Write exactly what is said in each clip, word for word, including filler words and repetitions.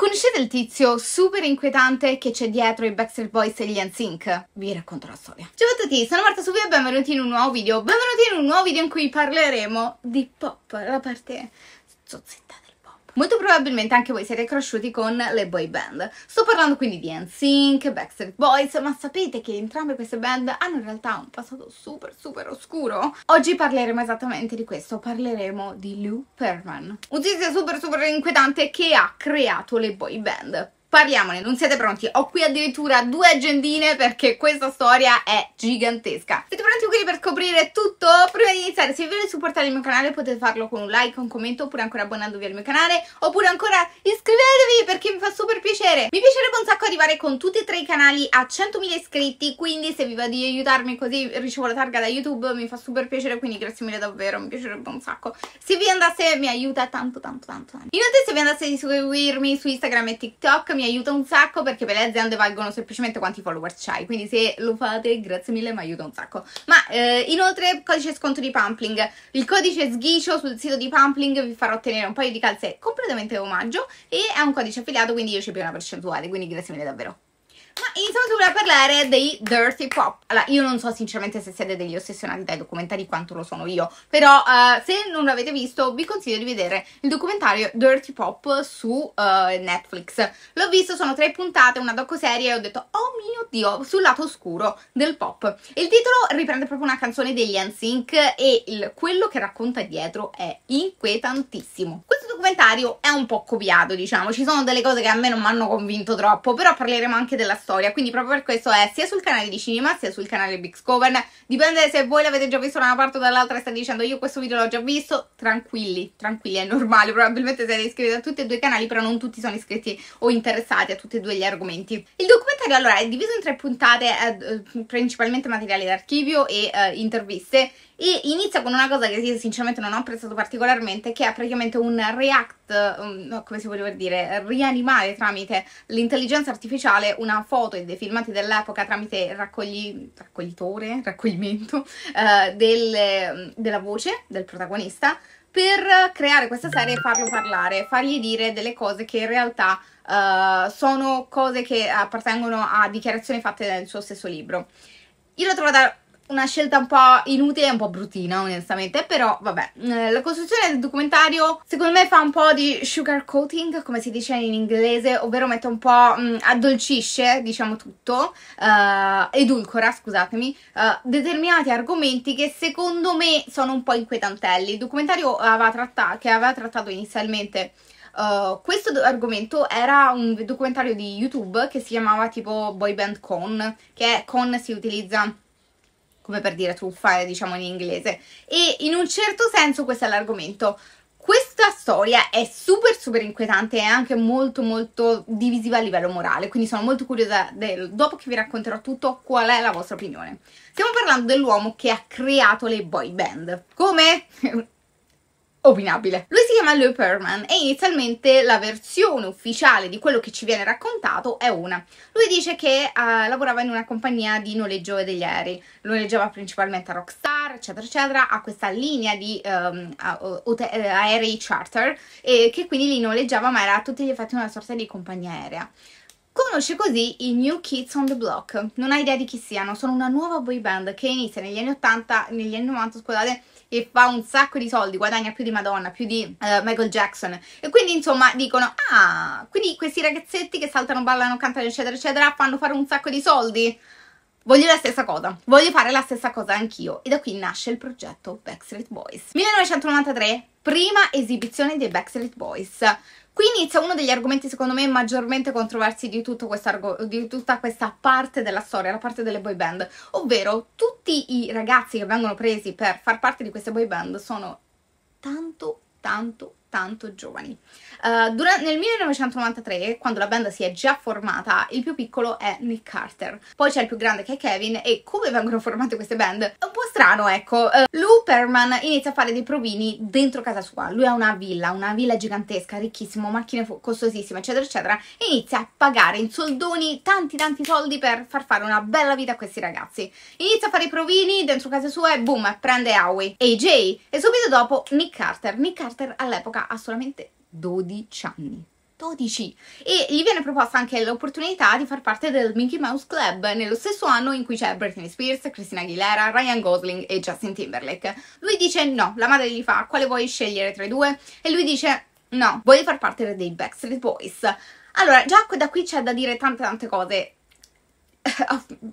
Conoscete il tizio super inquietante che c'è dietro i Backstreet Boys e gli N sync? Vi racconto la storia. Ciao a tutti, sono Marta Subi e benvenuti in un nuovo video. Benvenuti in un nuovo video in cui parleremo di pop, la parte zozzetta del pop. Molto probabilmente anche voi siete cresciuti con le boy band. Sto parlando quindi di N sync, Backstreet Boys, ma sapete che entrambe queste band hanno in realtà un passato super super oscuro? Oggi parleremo esattamente di questo, parleremo di Lou Pearlman, un tizio super super inquietante che ha creato le boy band. Parliamone, non siete pronti? Ho qui addirittura due agendine perché questa storia è gigantesca. Siete pronti quindi per scoprire tutto? Prima di iniziare, se vi volete supportare il mio canale potete farlo con un like, un commento, oppure ancora abbonandovi al mio canale, oppure ancora iscrivetevi perché mi fa super piacere. Mi piacerebbe un sacco arrivare con tutti e tre i canali a centomila iscritti, quindi se vi va di aiutarmi così ricevo la targa da YouTube, mi fa super piacere, quindi grazie mille davvero, mi piacerebbe un sacco. Se vi andasse mi aiuta tanto tanto tanto. Inoltre se vi andasse di seguirmi su Instagram e TikTok, mi aiuta un sacco perché per le aziende valgono semplicemente quanti follower c'hai, quindi se lo fate grazie mille, mi aiuta un sacco. Ma eh, inoltre codice sconto di Pampling, il codice sghicio sul sito di Pampling vi farà ottenere un paio di calze completamente omaggio e è un codice affiliato, quindi io ci piglio una percentuale, quindi grazie mille davvero. Ma iniziamo subito a parlare dei Dirty Pop. Allora, io non so sinceramente se siete degli ossessionati dai documentari quanto lo sono io, però uh, se non l'avete visto vi consiglio di vedere il documentario Dirty Pop su uh, Netflix. L'ho visto, sono tre puntate, una docuserie, e ho detto oh mio Dio, sul lato oscuro del pop. Il titolo riprende proprio una canzone degli N sync e il, quello che racconta dietro è inquietantissimo. Questo documentario è un po' copiato, diciamo, ci sono delle cose che a me non mi hanno convinto troppo, però parleremo anche della storia, quindi proprio per questo è sia sul canale di cinema sia sul canale Big Scoven. Dipende se voi l'avete già visto da una parte o dall'altra e state dicendo io questo video l'ho già visto, tranquilli, tranquilli, è normale, probabilmente siete iscritti a tutti e due i canali, però non tutti sono iscritti o interessati a tutti e due gli argomenti. Il documentario allora è diviso in tre puntate, eh, principalmente materiale d'archivio e eh, interviste, e inizia con una cosa che io sinceramente non ho apprezzato particolarmente, che è praticamente un react, um, come si voleva dire, rianimare tramite l'intelligenza artificiale una foto e dei filmati dell'epoca tramite raccogli, raccoglitore, raccoglimento uh, del, della voce del protagonista, per creare questa serie e farlo parlare, fargli dire delle cose che in realtà uh, sono cose che appartengono a dichiarazioni fatte nel suo stesso libro. Io l'ho trovata una scelta un po' inutile e un po' bruttina, onestamente, però vabbè. La costruzione del documentario secondo me fa un po' di sugar coating, come si dice in inglese, ovvero mette un po', mh, addolcisce, diciamo tutto, uh, edulcora, scusatemi, uh, determinati argomenti che secondo me sono un po' inquietantelli. Il documentario aveva trattato, che aveva trattato inizialmente Uh, questo argomento era un documentario di YouTube che si chiamava tipo Boy Band Con, che è, con si utilizza come per dire truffa, diciamo in inglese, e in un certo senso questo è l'argomento. Questa storia è super super inquietante e anche molto molto divisiva a livello morale, quindi sono molto curiosa del, dopo che vi racconterò tutto, qual è la vostra opinione. Stiamo parlando dell'uomo che ha creato le boy band. Come? Opinabile. Lui si chiama Lou Pearlman e inizialmente la versione ufficiale di quello che ci viene raccontato è una. Lui dice che uh, lavorava in una compagnia di noleggio degli aerei, noleggiava principalmente a Rockstar, eccetera eccetera, ha questa linea di um, aerei charter e che quindi li noleggiava, ma era a tutti gli effetti una sorta di compagnia aerea. Conosce così i New Kids on the Block, non ha idea di chi siano, sono una nuova boy band che inizia negli anni ottanta, negli anni novanta, scusate, e fa un sacco di soldi, guadagna più di Madonna, più di uh, Michael Jackson, e quindi insomma dicono ah, quindi questi ragazzetti che saltano, ballano, cantano eccetera eccetera fanno fare un sacco di soldi, voglio la stessa cosa, voglio fare la stessa cosa anch'io, e da qui nasce il progetto Backstreet Boys. millenovecentonovantatré, prima esibizione dei Backstreet Boys. Qui inizia uno degli argomenti secondo me maggiormente controversi di, tutto di tutta questa parte della storia, la parte delle boy band, ovvero tutti i ragazzi che vengono presi per far parte di queste boy band sono tanto, tanto, tanto giovani. Uh, durante, nel millenovecentonovantatré, quando la band si è già formata, il più piccolo è Nick Carter, poi c'è il più grande che è Kevin, e come vengono formate queste band è un po' strano, ecco. Uh, Lou Pearlman inizia a fare dei provini dentro casa sua, lui ha una villa, una villa gigantesca, ricchissimo, macchine costosissime eccetera eccetera, e inizia a pagare in soldoni tanti tanti soldi per far fare una bella vita a questi ragazzi. Inizia a fare i provini dentro casa sua e boom, prende Howie, A J, e subito dopo Nick Carter. Nick Carter all'epoca ha solamente dodici anni. dodici e gli viene proposta anche l'opportunità di far parte del Mickey Mouse Club nello stesso anno in cui c'è Britney Spears, Christina Aguilera, Ryan Gosling e Justin Timberlake. Lui dice no, la madre gli fa quale vuoi scegliere tra i due? E lui dice no, voglio far parte dei Backstreet Boys. Allora, già da qui c'è da dire tante tante cose.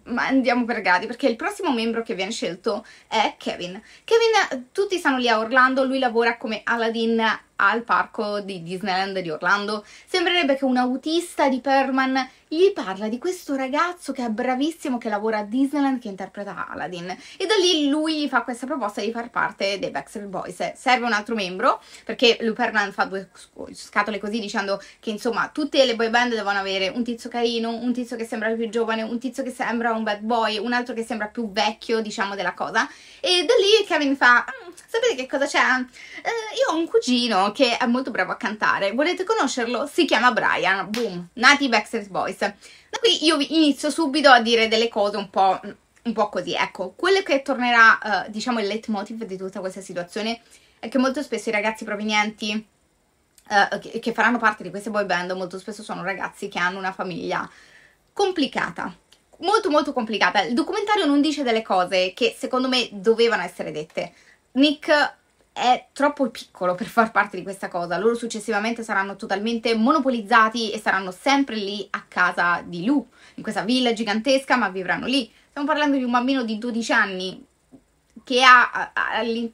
Ma andiamo per gradi, perché il prossimo membro che viene scelto è Kevin. Kevin, tutti stanno lì a Orlando, lui lavora come Aladdin al parco di Disneyland di Orlando. Sembrerebbe che un autista di Pearlman gli parla di questo ragazzo che è bravissimo, che lavora a Disneyland, che interpreta Aladdin, e da lì lui gli fa questa proposta di far parte dei Backstreet Boys. Serve un altro membro, perché Lou Pearlman fa due scatole così, dicendo che insomma tutte le boy band devono avere un tizio carino, un tizio che sembra più giovane, un tizio che sembra un bad boy, un altro che sembra più vecchio, diciamo, della cosa. E da lì Kevin fa sapete che cosa c'è? Eh, io ho un cugino che è molto bravo a cantare, volete conoscerlo? Si chiama Brian. Boom, nati i Backstreet Boys. Da qui io inizio subito a dire delle cose un po', un po' così, ecco. Quello che tornerà, eh, diciamo, il leitmotiv di tutta questa situazione è che molto spesso i ragazzi provenienti eh, che, che faranno parte di queste boy band molto spesso sono ragazzi che hanno una famiglia complicata, molto molto complicata. Il documentario non dice delle cose che secondo me dovevano essere dette. Nick è troppo piccolo per far parte di questa cosa. Loro successivamente saranno totalmente monopolizzati e saranno sempre lì a casa di Lou, in questa villa gigantesca, ma vivranno lì. Stiamo parlando di un bambino di dodici anni che ha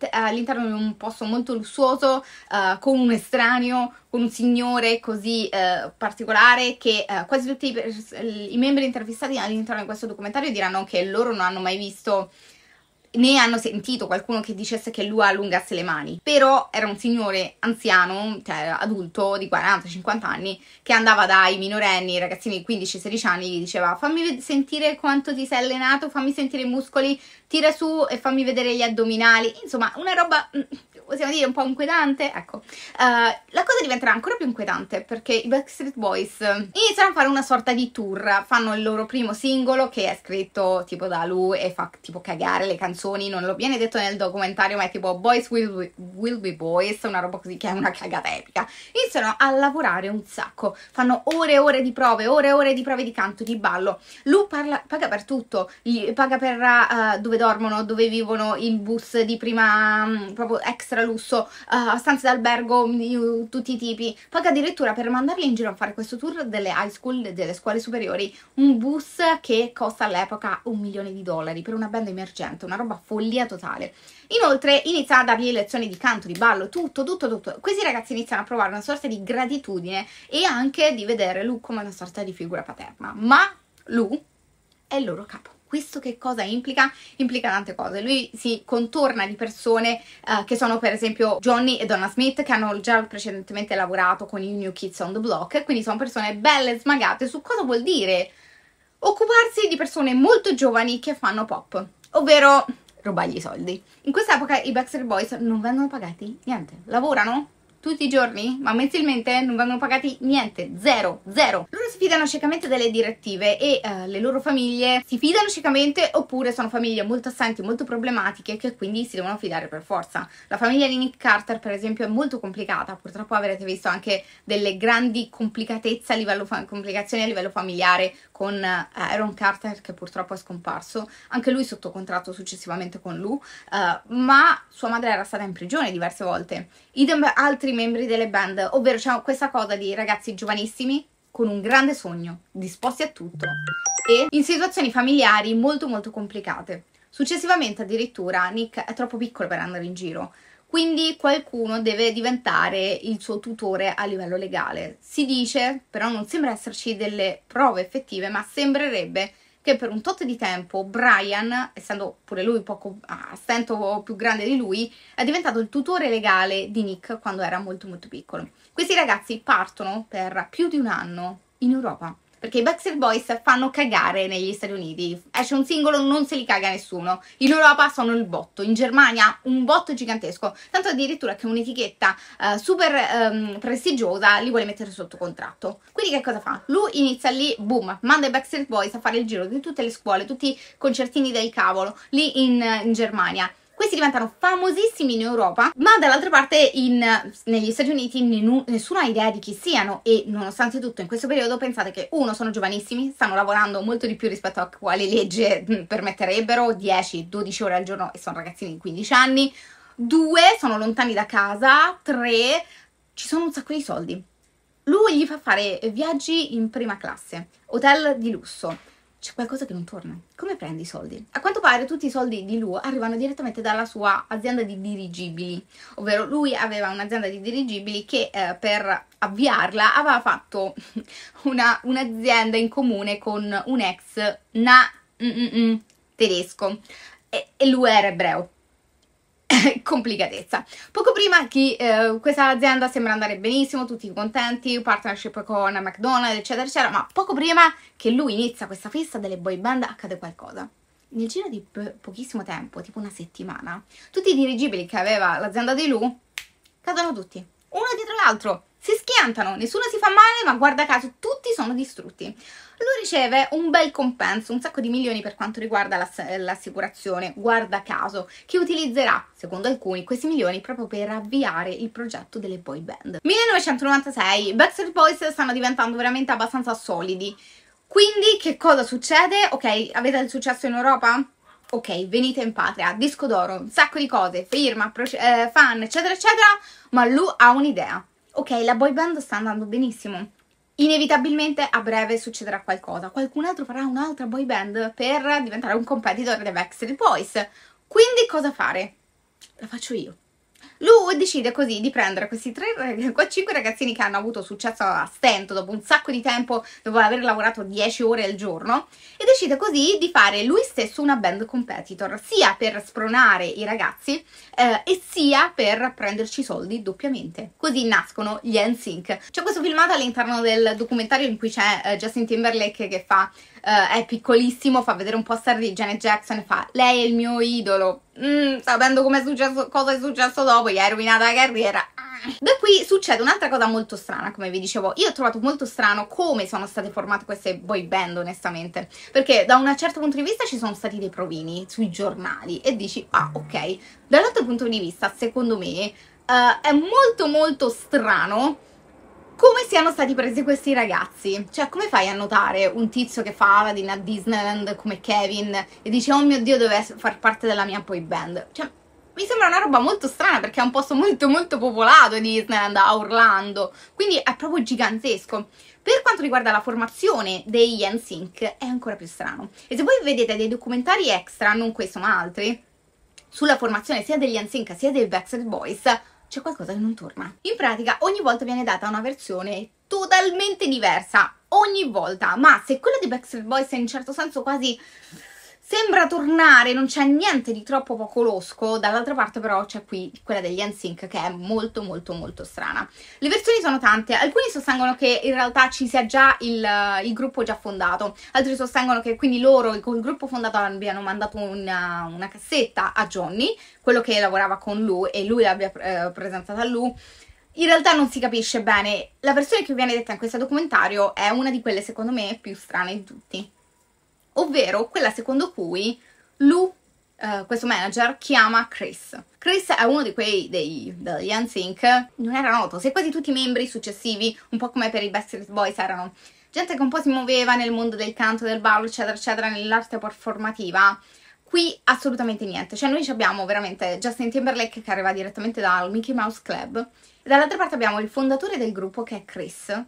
all'interno di un posto molto lussuoso, uh, con un estraneo, con un signore così uh, particolare, che uh, quasi tutti i, i membri intervistati all'interno di questo documentario diranno che loro non hanno mai visto né hanno sentito qualcuno che dicesse che lui allungasse le mani. Però era un signore anziano, cioè adulto di quaranta cinquanta anni, che andava dai minorenni, ragazzini di quindici sedici anni, gli diceva fammi sentire quanto ti sei allenato, fammi sentire i muscoli, tira su e fammi vedere gli addominali. Insomma, una roba, possiamo dire, un po' inquietante, ecco. Uh, la cosa diventerà ancora più inquietante perché i Backstreet Boys iniziano a fare una sorta di tour. Fanno il loro primo singolo, che è scritto tipo da Lou e fa tipo cagare le canzoni. Non lo viene detto nel documentario, ma è tipo Boys Will Be, will be Boys, una roba così, che è una cagata epica. Iniziano a lavorare un sacco, fanno ore e ore di prove, ore e ore di prove di canto, di ballo. Lou parla, paga per tutto, paga per uh, dove dormono, dove vivono, il bus di prima, um, proprio extra lusso, uh, stanze d'albergo, uh, tutti i tipi. Paga addirittura per mandarli in giro a fare questo tour delle high school, delle scuole superiori, un bus che costa all'epoca un milione di dollari per una band emergente, una roba follia totale. Inoltre inizia a dargli lezioni di canto, di ballo, tutto, tutto, tutto. Questi ragazzi iniziano a provare una sorta di gratitudine e anche di vedere Lou come una sorta di figura paterna. Ma Lou è il loro capo. Questo che cosa implica? Implica tante cose. Lui si contorna di persone uh, che sono per esempio Johnny e Donna Smith, che hanno già precedentemente lavorato con i New Kids on the Block, quindi sono persone belle, smagate. Su cosa vuol dire occuparsi di persone molto giovani che fanno pop, ovvero rubargli i soldi. In quest'epoca i Backstreet Boys non vengono pagati niente, lavorano tutti i giorni, ma mensilmente non vengono pagati niente, zero, zero. Loro si fidano ciecamente delle direttive e uh, le loro famiglie si fidano ciecamente, oppure sono famiglie molto assenti, molto problematiche, che quindi si devono fidare per forza. La famiglia di Nick Carter, per esempio, è molto complicata, purtroppo avrete visto anche delle grandi complicatezze a livello complicazioni a livello familiare con uh, Aaron Carter, che purtroppo è scomparso, anche lui sotto contratto successivamente con Lou, uh, ma sua madre era stata in prigione diverse volte. Idem altri membri delle band, ovvero c'è questa cosa di ragazzi giovanissimi con un grande sogno, disposti a tutto e in situazioni familiari molto molto complicate. Successivamente addirittura Nick è troppo piccolo per andare in giro, quindi qualcuno deve diventare il suo tutore a livello legale. Si dice, però non sembra esserci delle prove effettive, ma sembrerebbe che per un tot di tempo Brian, essendo pure lui poco a stento più grande di lui, è diventato il tutore legale di Nick quando era molto molto piccolo. Questi ragazzi partono per più di un anno in Europa, perché i Backstreet Boys fanno cagare negli Stati Uniti. Esce un singolo, non se li caga nessuno. In Europa sono il botto, in Germania un botto gigantesco, tanto addirittura che un'etichetta uh, super um, prestigiosa li vuole mettere sotto contratto. Quindi che cosa fa? Lui inizia lì, boom, manda i Backstreet Boys a fare il giro di tutte le scuole, tutti i concertini del cavolo, lì in, in Germania. Questi diventano famosissimi in Europa, ma dall'altra parte in, negli Stati Uniti nessuno ha idea di chi siano, e nonostante tutto in questo periodo pensate che uno, sono giovanissimi, stanno lavorando molto di più rispetto a quale legge permetterebbero, dieci dodici ore al giorno, e sono ragazzini di quindici anni. Due, sono lontani da casa. Tre, ci sono un sacco di soldi. Lui gli fa fare viaggi in prima classe, hotel di lusso. C'è qualcosa che non torna. Come prendi i soldi? A quanto pare tutti i soldi di Lou arrivano direttamente dalla sua azienda di dirigibili, ovvero lui aveva un'azienda di dirigibili che eh, per avviarla aveva fatto un'azienda in comune con un ex na, mm, mm, mm, tedesco, e, e lui era ebreo. Complicatezza. Poco prima che eh, questa azienda sembra andare benissimo, tutti contenti, partnership con McDonald's eccetera eccetera, ma poco prima che lui inizia questa festa delle boy band accade qualcosa. Nel giro di pochissimo tempo, tipo una settimana, tutti i dirigibili che aveva l'azienda di Lou cadono tutti, uno dietro l'altro, si schiantano, nessuno si fa male, ma guarda caso tutti sono distrutti. Lui riceve un bel compenso, un sacco di milioni per quanto riguarda l'ass- l'assicurazione, guarda caso, che utilizzerà, secondo alcuni, questi milioni proprio per avviare il progetto delle boy band. millenovecentonovantasei, Backstreet Boys stanno diventando veramente abbastanza solidi, quindi che cosa succede? Ok, avete il successo in Europa? Ok, venite in patria, disco d'oro, un sacco di cose, firma, eh, fan eccetera eccetera, ma lui ha un'idea. Ok, la boy band sta andando benissimo, inevitabilmente a breve succederà qualcosa, qualcun altro farà un'altra boy band per diventare un competitor dei Backstreet Boys, quindi cosa fare? La faccio io. Lui decide così di prendere questi tre, cinque ragazzini che hanno avuto successo a stento dopo un sacco di tempo, dopo aver lavorato dieci ore al giorno, e decide così di fare lui stesso una band competitor, sia per spronare i ragazzi eh, e sia per prenderci soldi doppiamente. Così nascono gli N Sync. C'è questo filmato all'interno del documentario in cui c'è eh, Justin Timberlake che fa eh, è piccolissimo, fa vedere un poster di Janet Jackson e fa "lei è il mio idolo". Mm, sapendo come è successo, cosa è successo dopo, gli hai rovinato la carriera. Da qui succede un'altra cosa molto strana, come vi dicevo. Io ho trovato molto strano come sono state formate queste boy band, onestamente, perché da un certo punto di vista ci sono stati dei provini sui giornali e dici ah ok, dall'altro punto di vista secondo me uh, è molto molto strano come siano stati presi questi ragazzi. Cioè, come fai a notare un tizio che fa Aladdin a Disneyland come Kevin e dice oh mio Dio, deve far parte della mia boy band? Cioè, mi sembra una roba molto strana, perché è un posto molto molto popolato, Disneyland a Orlando, quindi è proprio gigantesco. Per quanto riguarda la formazione degli N Sync è ancora più strano, e se voi vedete dei documentari extra, non questo ma altri, sulla formazione sia degli N Sync sia dei Backstreet Boys, c'è qualcosa che non torna. In pratica ogni volta viene data una versione totalmente diversa, ogni volta, ma se quella di Backstreet Boys in un certo senso quasi sembra tornare, non c'è niente di troppo poco losco, dall'altra parte però c'è qui quella degli N Sync che è molto molto molto strana. Le versioni sono tante, alcuni sostengono che in realtà ci sia già il, il gruppo già fondato, altri sostengono che quindi loro col gruppo fondato abbiano mandato una, una cassetta a Johnny, quello che lavorava con lui, e lui l'abbia eh, presentata a lui. In realtà non si capisce bene. La versione che viene detta in questo documentario è una di quelle secondo me più strane di tutti, ovvero quella secondo cui Lou, eh, questo manager, chiama Chris. Chris è uno di quei dei, degli N Sync, non era noto, se quasi tutti i membri successivi, un po' come per i Backstreet Boys, erano gente che un po' si muoveva nel mondo del canto, del ballo eccetera eccetera, nell'arte performativa. Qui assolutamente niente, cioè noi abbiamo veramente Justin Timberlake che arriva direttamente dal Mickey Mouse Club, e dall'altra parte abbiamo il fondatore del gruppo che è Chris,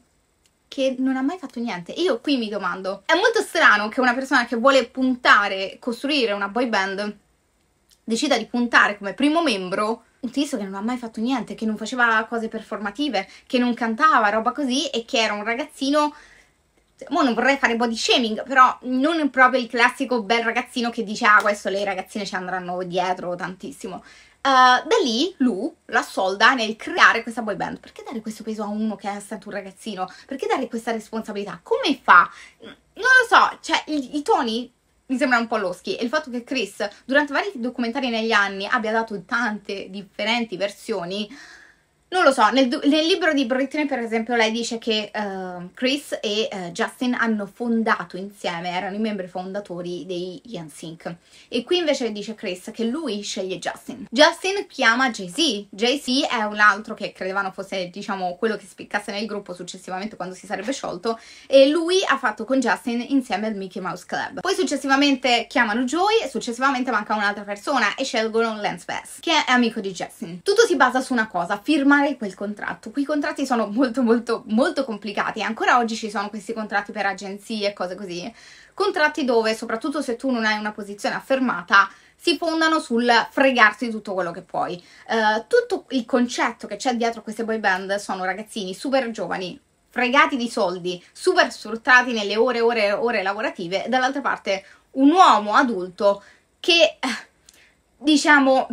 che non ha mai fatto niente. Io qui mi domando, è molto strano che una persona che vuole puntare, costruire una boy band, decida di puntare come primo membro un tizio che non ha mai fatto niente, che non faceva cose performative, che non cantava, roba così, e che era un ragazzino, mo non vorrei fare body shaming, però non proprio il classico bel ragazzino che dice ah questo le ragazzine ci andranno dietro tantissimo. Uh, da lì lui l'assolda nel creare questa boy band. Perché dare questo peso a uno che è stato un ragazzino? Perché dare questa responsabilità? Come fa? Non lo so, cioè i, i toni mi sembrano un po' loschi, e il fatto che Chris durante vari documentari negli anni abbia dato tante differenti versioni Non lo so, nel, nel libro di Britney, per esempio, lei dice che uh, Chris e uh, Justin hanno fondato insieme, erano i membri fondatori dei N sync. E qui invece dice Chris che lui sceglie Justin. Justin chiama Jay-Z. Jay-Z è un altro che credevano fosse, diciamo, quello che spiccasse nel gruppo successivamente quando si sarebbe sciolto, e lui ha fatto con Justin insieme al Mickey Mouse Club. Poi successivamente chiamano Joey e successivamente manca un'altra persona e scelgono Lance Bass, che è amico di Justin. Tutto si basa su una cosa, firmare quel contratto. Quei contratti sono molto molto molto complicati, ancora oggi ci sono questi contratti per agenzie e cose così, contratti dove, soprattutto se tu non hai una posizione affermata, si fondano sul fregarti di tutto quello che puoi. Uh, tutto il concetto che c'è dietro a queste boy band sono ragazzini super giovani, fregati di soldi, super sfruttati nelle ore e ore e ore lavorative, e dall'altra parte un uomo adulto che, diciamo,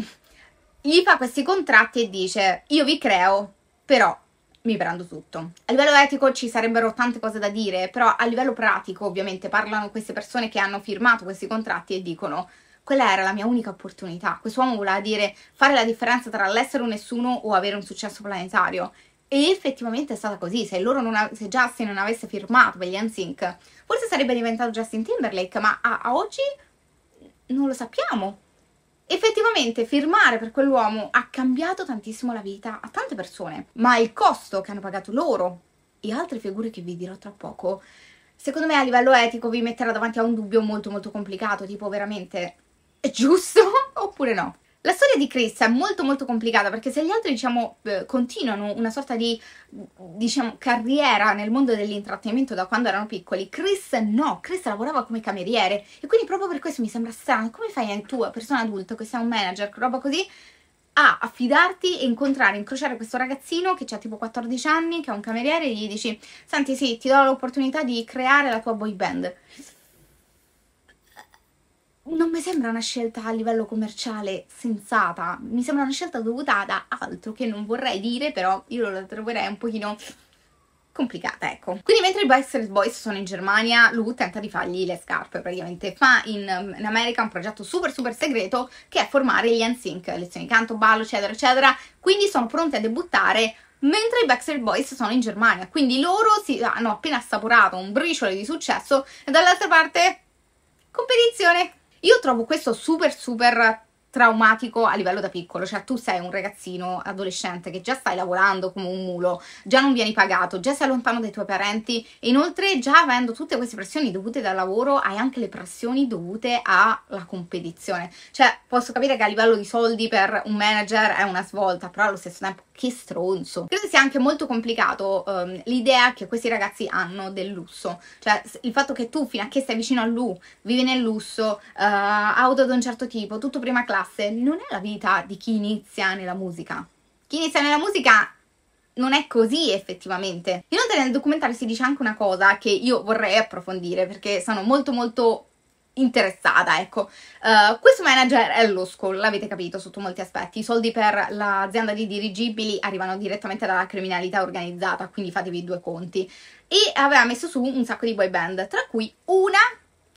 gli fa questi contratti e dice: io vi creo, però mi prendo tutto. A livello etico ci sarebbero tante cose da dire, però a livello pratico ovviamente parlano queste persone che hanno firmato questi contratti e dicono: quella era la mia unica opportunità, quest'uomo voleva dire fare la differenza tra l'essere un nessuno o avere un successo planetario. E effettivamente è stata così. Se, loro non se Justin non avesse firmato per gli N sync, forse sarebbe diventato Justin Timberlake, ma a, a oggi non lo sappiamo. Effettivamente firmare per quell'uomo ha cambiato tantissimo la vita a tante persone, ma il costo che hanno pagato loro e altre figure che vi dirò tra poco, secondo me a livello etico vi metterà davanti a un dubbio molto molto complicato, tipo veramente è giusto oppure no? La storia di Chris è molto molto complicata, perché se gli altri, diciamo, continuano una sorta di, diciamo, carriera nel mondo dell'intrattenimento da quando erano piccoli, Chris no, Chris lavorava come cameriere, e quindi proprio per questo mi sembra strano, come fai anche tu, persona adulta, che sei un manager, roba così, a affidarti e incontrare, incrociare questo ragazzino che ha tipo quattordici anni, che è un cameriere, e gli dici: senti, sì, ti do l'opportunità di creare la tua boy band. Non mi sembra una scelta a livello commerciale sensata, mi sembra una scelta dovuta da altro che non vorrei dire, però io la troverei un pochino complicata, ecco. Quindi mentre i Backstreet Boys sono in Germania, Lou tenta di fargli le scarpe, praticamente fa in, in America un progetto super super segreto che è formare gli N sync, lezioni di canto, ballo, eccetera eccetera, quindi sono pronti a debuttare mentre i Backstreet Boys sono in Germania, quindi loro si, hanno appena assaporato un briciolo di successo e dall'altra parte competizione. Io trovo questo super super traumatico a livello da piccolo, cioè tu sei un ragazzino adolescente che già stai lavorando come un mulo, già non vieni pagato, già sei lontano dai tuoi parenti e inoltre già avendo tutte queste pressioni dovute dal lavoro hai anche le pressioni dovute alla competizione. Cioè posso capire che a livello di soldi per un manager è una svolta, però allo stesso tempo che stronzo. Credo sia anche molto complicato um, l'idea che questi ragazzi hanno del lusso, cioè il fatto che tu fino a che stai vicino a lui vivi nel lusso, uh, auto di un certo tipo, tutto prima classe, non è la vita di chi inizia nella musica. Chi inizia nella musica non è così effettivamente. Inoltre nel documentario si dice anche una cosa che io vorrei approfondire perché sono molto molto interessata, ecco. Uh, questo manager è losco, l'avete capito sotto molti aspetti, i soldi per l'azienda di dirigibili arrivano direttamente dalla criminalità organizzata, quindi fatevi due conti, e aveva messo su un sacco di boy band, tra cui una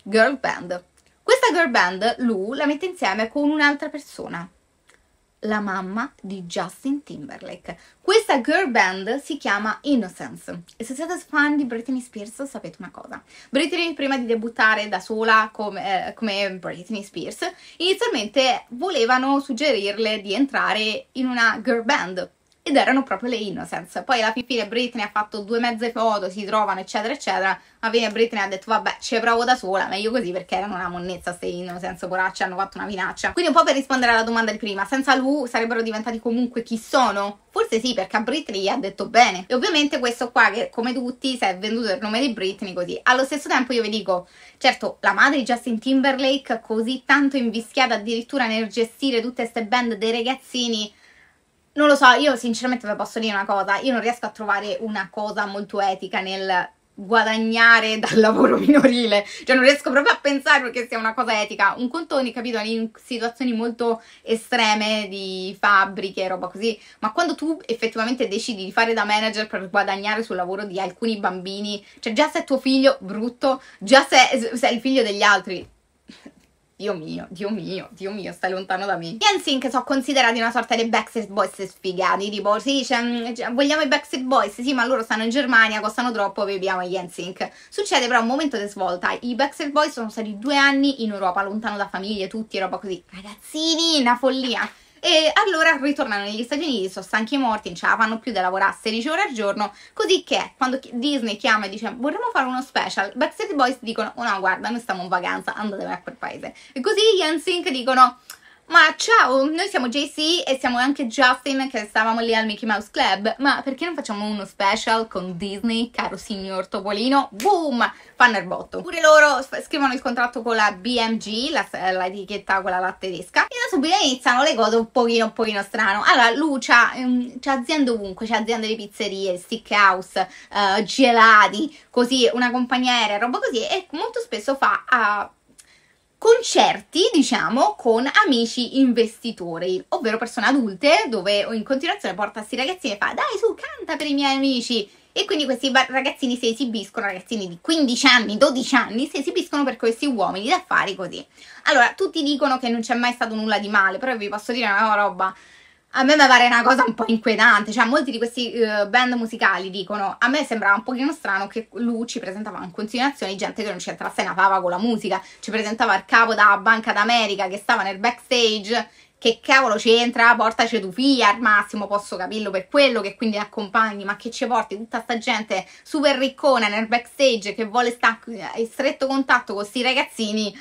girl band. Questa girl band Lou la mette insieme con un'altra persona, la mamma di Justin Timberlake. Questa girl band si chiama Innocence e se siete fan di Britney Spears sapete una cosa: Britney, prima di debuttare da sola come, eh, come Britney Spears, inizialmente volevano suggerirle di entrare in una girl band ed erano proprio le Innocence. Poi alla fine Britney ha fatto due mezze foto, si trovano eccetera eccetera, alla fine Britney ha detto vabbè ci provo da sola, meglio così, perché erano una monnezza queste Innocence, poracce, hanno fatto una minaccia. Quindi un po' per rispondere alla domanda di prima, senza lui sarebbero diventati comunque chi sono? Forse sì, perché a Britney gli ha detto bene. E ovviamente questo qua che come tutti si è venduto il nome di Britney così. Allo stesso tempo io vi dico, certo la madre di Justin Timberlake così tanto invischiata addirittura nel gestire tutte queste band dei ragazzini, non lo so, io sinceramente vi posso dire una cosa, io non riesco a trovare una cosa molto etica nel guadagnare dal lavoro minorile, cioè non riesco proprio a pensare che sia una cosa etica. Un conto, capito, in situazioni molto estreme di fabbriche e roba così, ma quando tu effettivamente decidi di fare da manager per guadagnare sul lavoro di alcuni bambini, cioè già se è tuo figlio brutto, già se, se è il figlio degli altri... Dio mio, Dio mio, Dio mio, stai lontano da me. Gli N Sync sono considerati una sorta dei Backstreet Boys sfigati, tipo sì, cioè, vogliamo i Backstreet Boys, sì, ma loro stanno in Germania, costano troppo, beviamo gli N Sync. Succede però un momento di svolta, i Backstreet Boys sono stati due anni in Europa, lontano da famiglie, tutti, roba così, ragazzini, una follia. E allora ritornano negli Stati Uniti, sono stanchi e morti, non ce la fanno più da lavorare sedici ore al giorno, così che quando Disney chiama e dice vorremmo fare uno special, Backstreet Boys dicono oh no guarda noi stiamo in vacanza, andatevene a quel paese. E così gli N Sync dicono ma ciao, noi siamo J C e siamo anche Justin che stavamo lì al Mickey Mouse Club, ma perché non facciamo uno special con Disney, caro signor Topolino? Boom! Fanno il botto. Pure loro scrivono il contratto con la B M G, l'etichetta quella la tedesca, e da subito iniziano le cose un pochino un pochino strano. Allora lui c'ha um, aziende ovunque, c'ha aziende di pizzerie, stick house, uh, gelati, così, una compagnia aerea, roba così, e molto spesso fa... Uh, concerti, diciamo, con amici investitori, ovvero persone adulte, dove in continuazione porta questi ragazzini e fa dai su, canta per i miei amici, e quindi questi ragazzini si esibiscono, ragazzini di quindici anni, dodici anni, si esibiscono per questi uomini d'affari così. Allora, tutti dicono che non c'è mai stato nulla di male, però vi posso dire una roba, a me mi pare una cosa un po' inquietante, cioè molti di questi uh, band musicali dicono a me sembrava un pochino strano che lui ci presentava in continuazione gente che non c'entrasse una fava con la musica, ci presentava il capo da Banca d'America che stava nel backstage, che cavolo c'entra, portaci tu figlia al massimo, posso capirlo per quello che quindi accompagni, ma che ci porti tutta sta gente super riccona nel backstage che vuole stare in stretto contatto con questi ragazzini.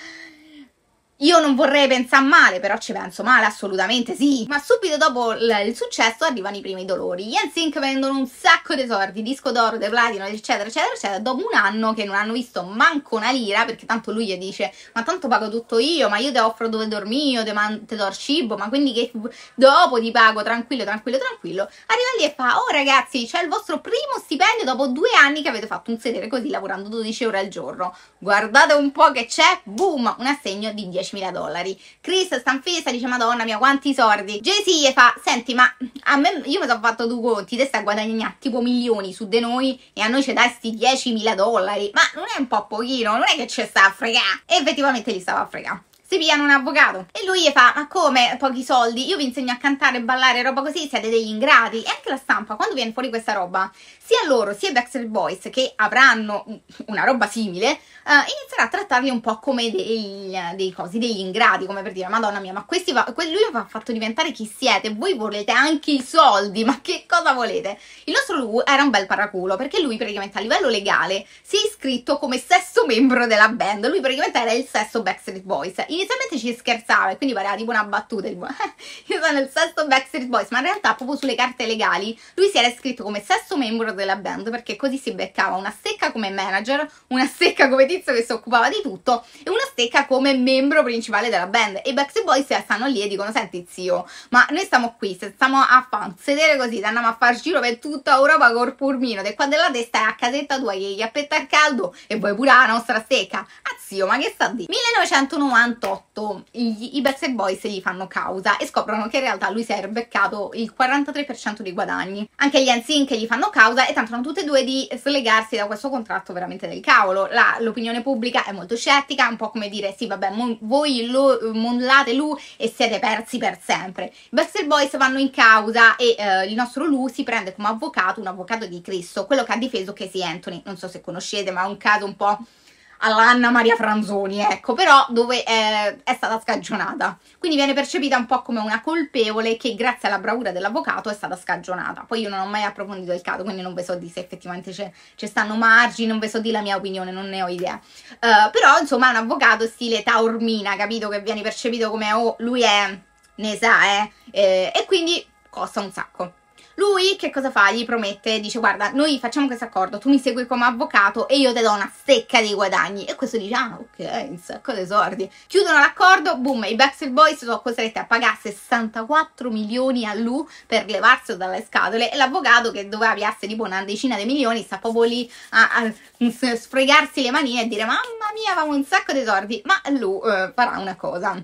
Io non vorrei pensare male, però ci penso male, assolutamente sì. Ma subito dopo il successo arrivano i primi dolori. Gli N Sync vendono un sacco di soldi, disco d'oro, di platino, eccetera, eccetera, eccetera. Dopo un anno che non hanno visto manco una lira, perché tanto lui gli dice ma tanto pago tutto io, ma io ti offro dove dormi, io ti do il cibo, ma quindi che dopo ti pago, tranquillo, tranquillo, tranquillo. Arriva lì e fa, oh ragazzi, c'è il vostro primo stipendio dopo due anni che avete fatto un sedere così, lavorando dodici ore al giorno. Guardate un po' che c'è, boom, un assegno di diecimila dollari. Chris stanfesa dice madonna mia quanti soldi. Jay-Z fa senti ma a me, io mi sono fatto due conti, te stai guadagnando tipo milioni su di noi e a noi ci dai sti diecimila dollari, ma non è un po' pochino, non è che ci sta a fregare? E effettivamente gli stava a fregare. Si pigliano un avvocato e lui gli fa ma come pochi soldi, io vi insegno a cantare, ballare, roba così, siete degli ingrati. E anche la stampa quando viene fuori questa roba, sia loro sia i Backstreet Boys, che avranno una roba simile, eh, inizierà a trattarli un po' come dei, dei cosi, degli ingrati, come per dire madonna mia ma questi va, lui vi ha fatto diventare chi siete, voi volete anche i soldi, ma che cosa volete? Il nostro Lou era un bel paraculo, perché lui praticamente a livello legale si è iscritto come sesto membro della band, lui praticamente era il sesto Backstreet Boys. Inizialmente ci scherzava e quindi pareva tipo una battuta, tipo io sono il sesto Backstreet Boys, ma in realtà proprio sulle carte legali lui si era iscritto come sesto membro della band, perché così si beccava una stecca come manager, una stecca come tizio che si occupava di tutto e una stecca come membro principale della band. E i Backstreet Boys stanno lì e dicono senti zio, ma noi stiamo qui, se stiamo a fan sedere così, ti andiamo a far giro per tutta Europa col purmino, te qua della testa è a casetta tua che gli appetta il caldo e vuoi pure la nostra stecca? Ah zio, ma che sta di? millenovecentonovanta I Backstreet Boys gli fanno causa e scoprono che in realtà lui si è beccato il quarantatré per cento dei guadagni. Anche gli N Sync gli fanno causa e tentano tutte e due di slegarsi da questo contratto veramente del cavolo. L'opinione pubblica è molto scettica, un po' come dire sì vabbè mon, voi lo mollate lui e siete persi per sempre. I Backstreet Boys vanno in causa e eh, il nostro Lou si prende come avvocato un avvocato di Cristo, quello che ha difeso Casey Anthony, non so se conoscete, ma è un caso un po' all'Anna Maria Franzoni, ecco, però dove è, è stata scagionata, quindi viene percepita un po' come una colpevole che grazie alla bravura dell'avvocato è stata scagionata. Poi io non ho mai approfondito il caso, quindi non ve so di se effettivamente ci stanno margini, non ve so di la mia opinione, non ne ho idea, uh, però insomma è un avvocato stile taormina, capito, che viene percepito come oh lui è, ne sa eh, eh e quindi costa un sacco. Lui che cosa fa? Gli promette, dice guarda noi facciamo questo accordo, tu mi segui come avvocato e io te do una stecca dei guadagni. E questo dice ah ok, un sacco di soldi. Chiudono l'accordo, boom, i Backstreet Boys sono costretti a pagare sessantaquattro milioni a lui per levarselo dalle scatole, e l'avvocato che doveva piazzare tipo una decina di milioni sta proprio lì a, a, a sfregarsi le manine e dire mamma mia avevamo un sacco di soldi. Ma lui eh, farà una cosa,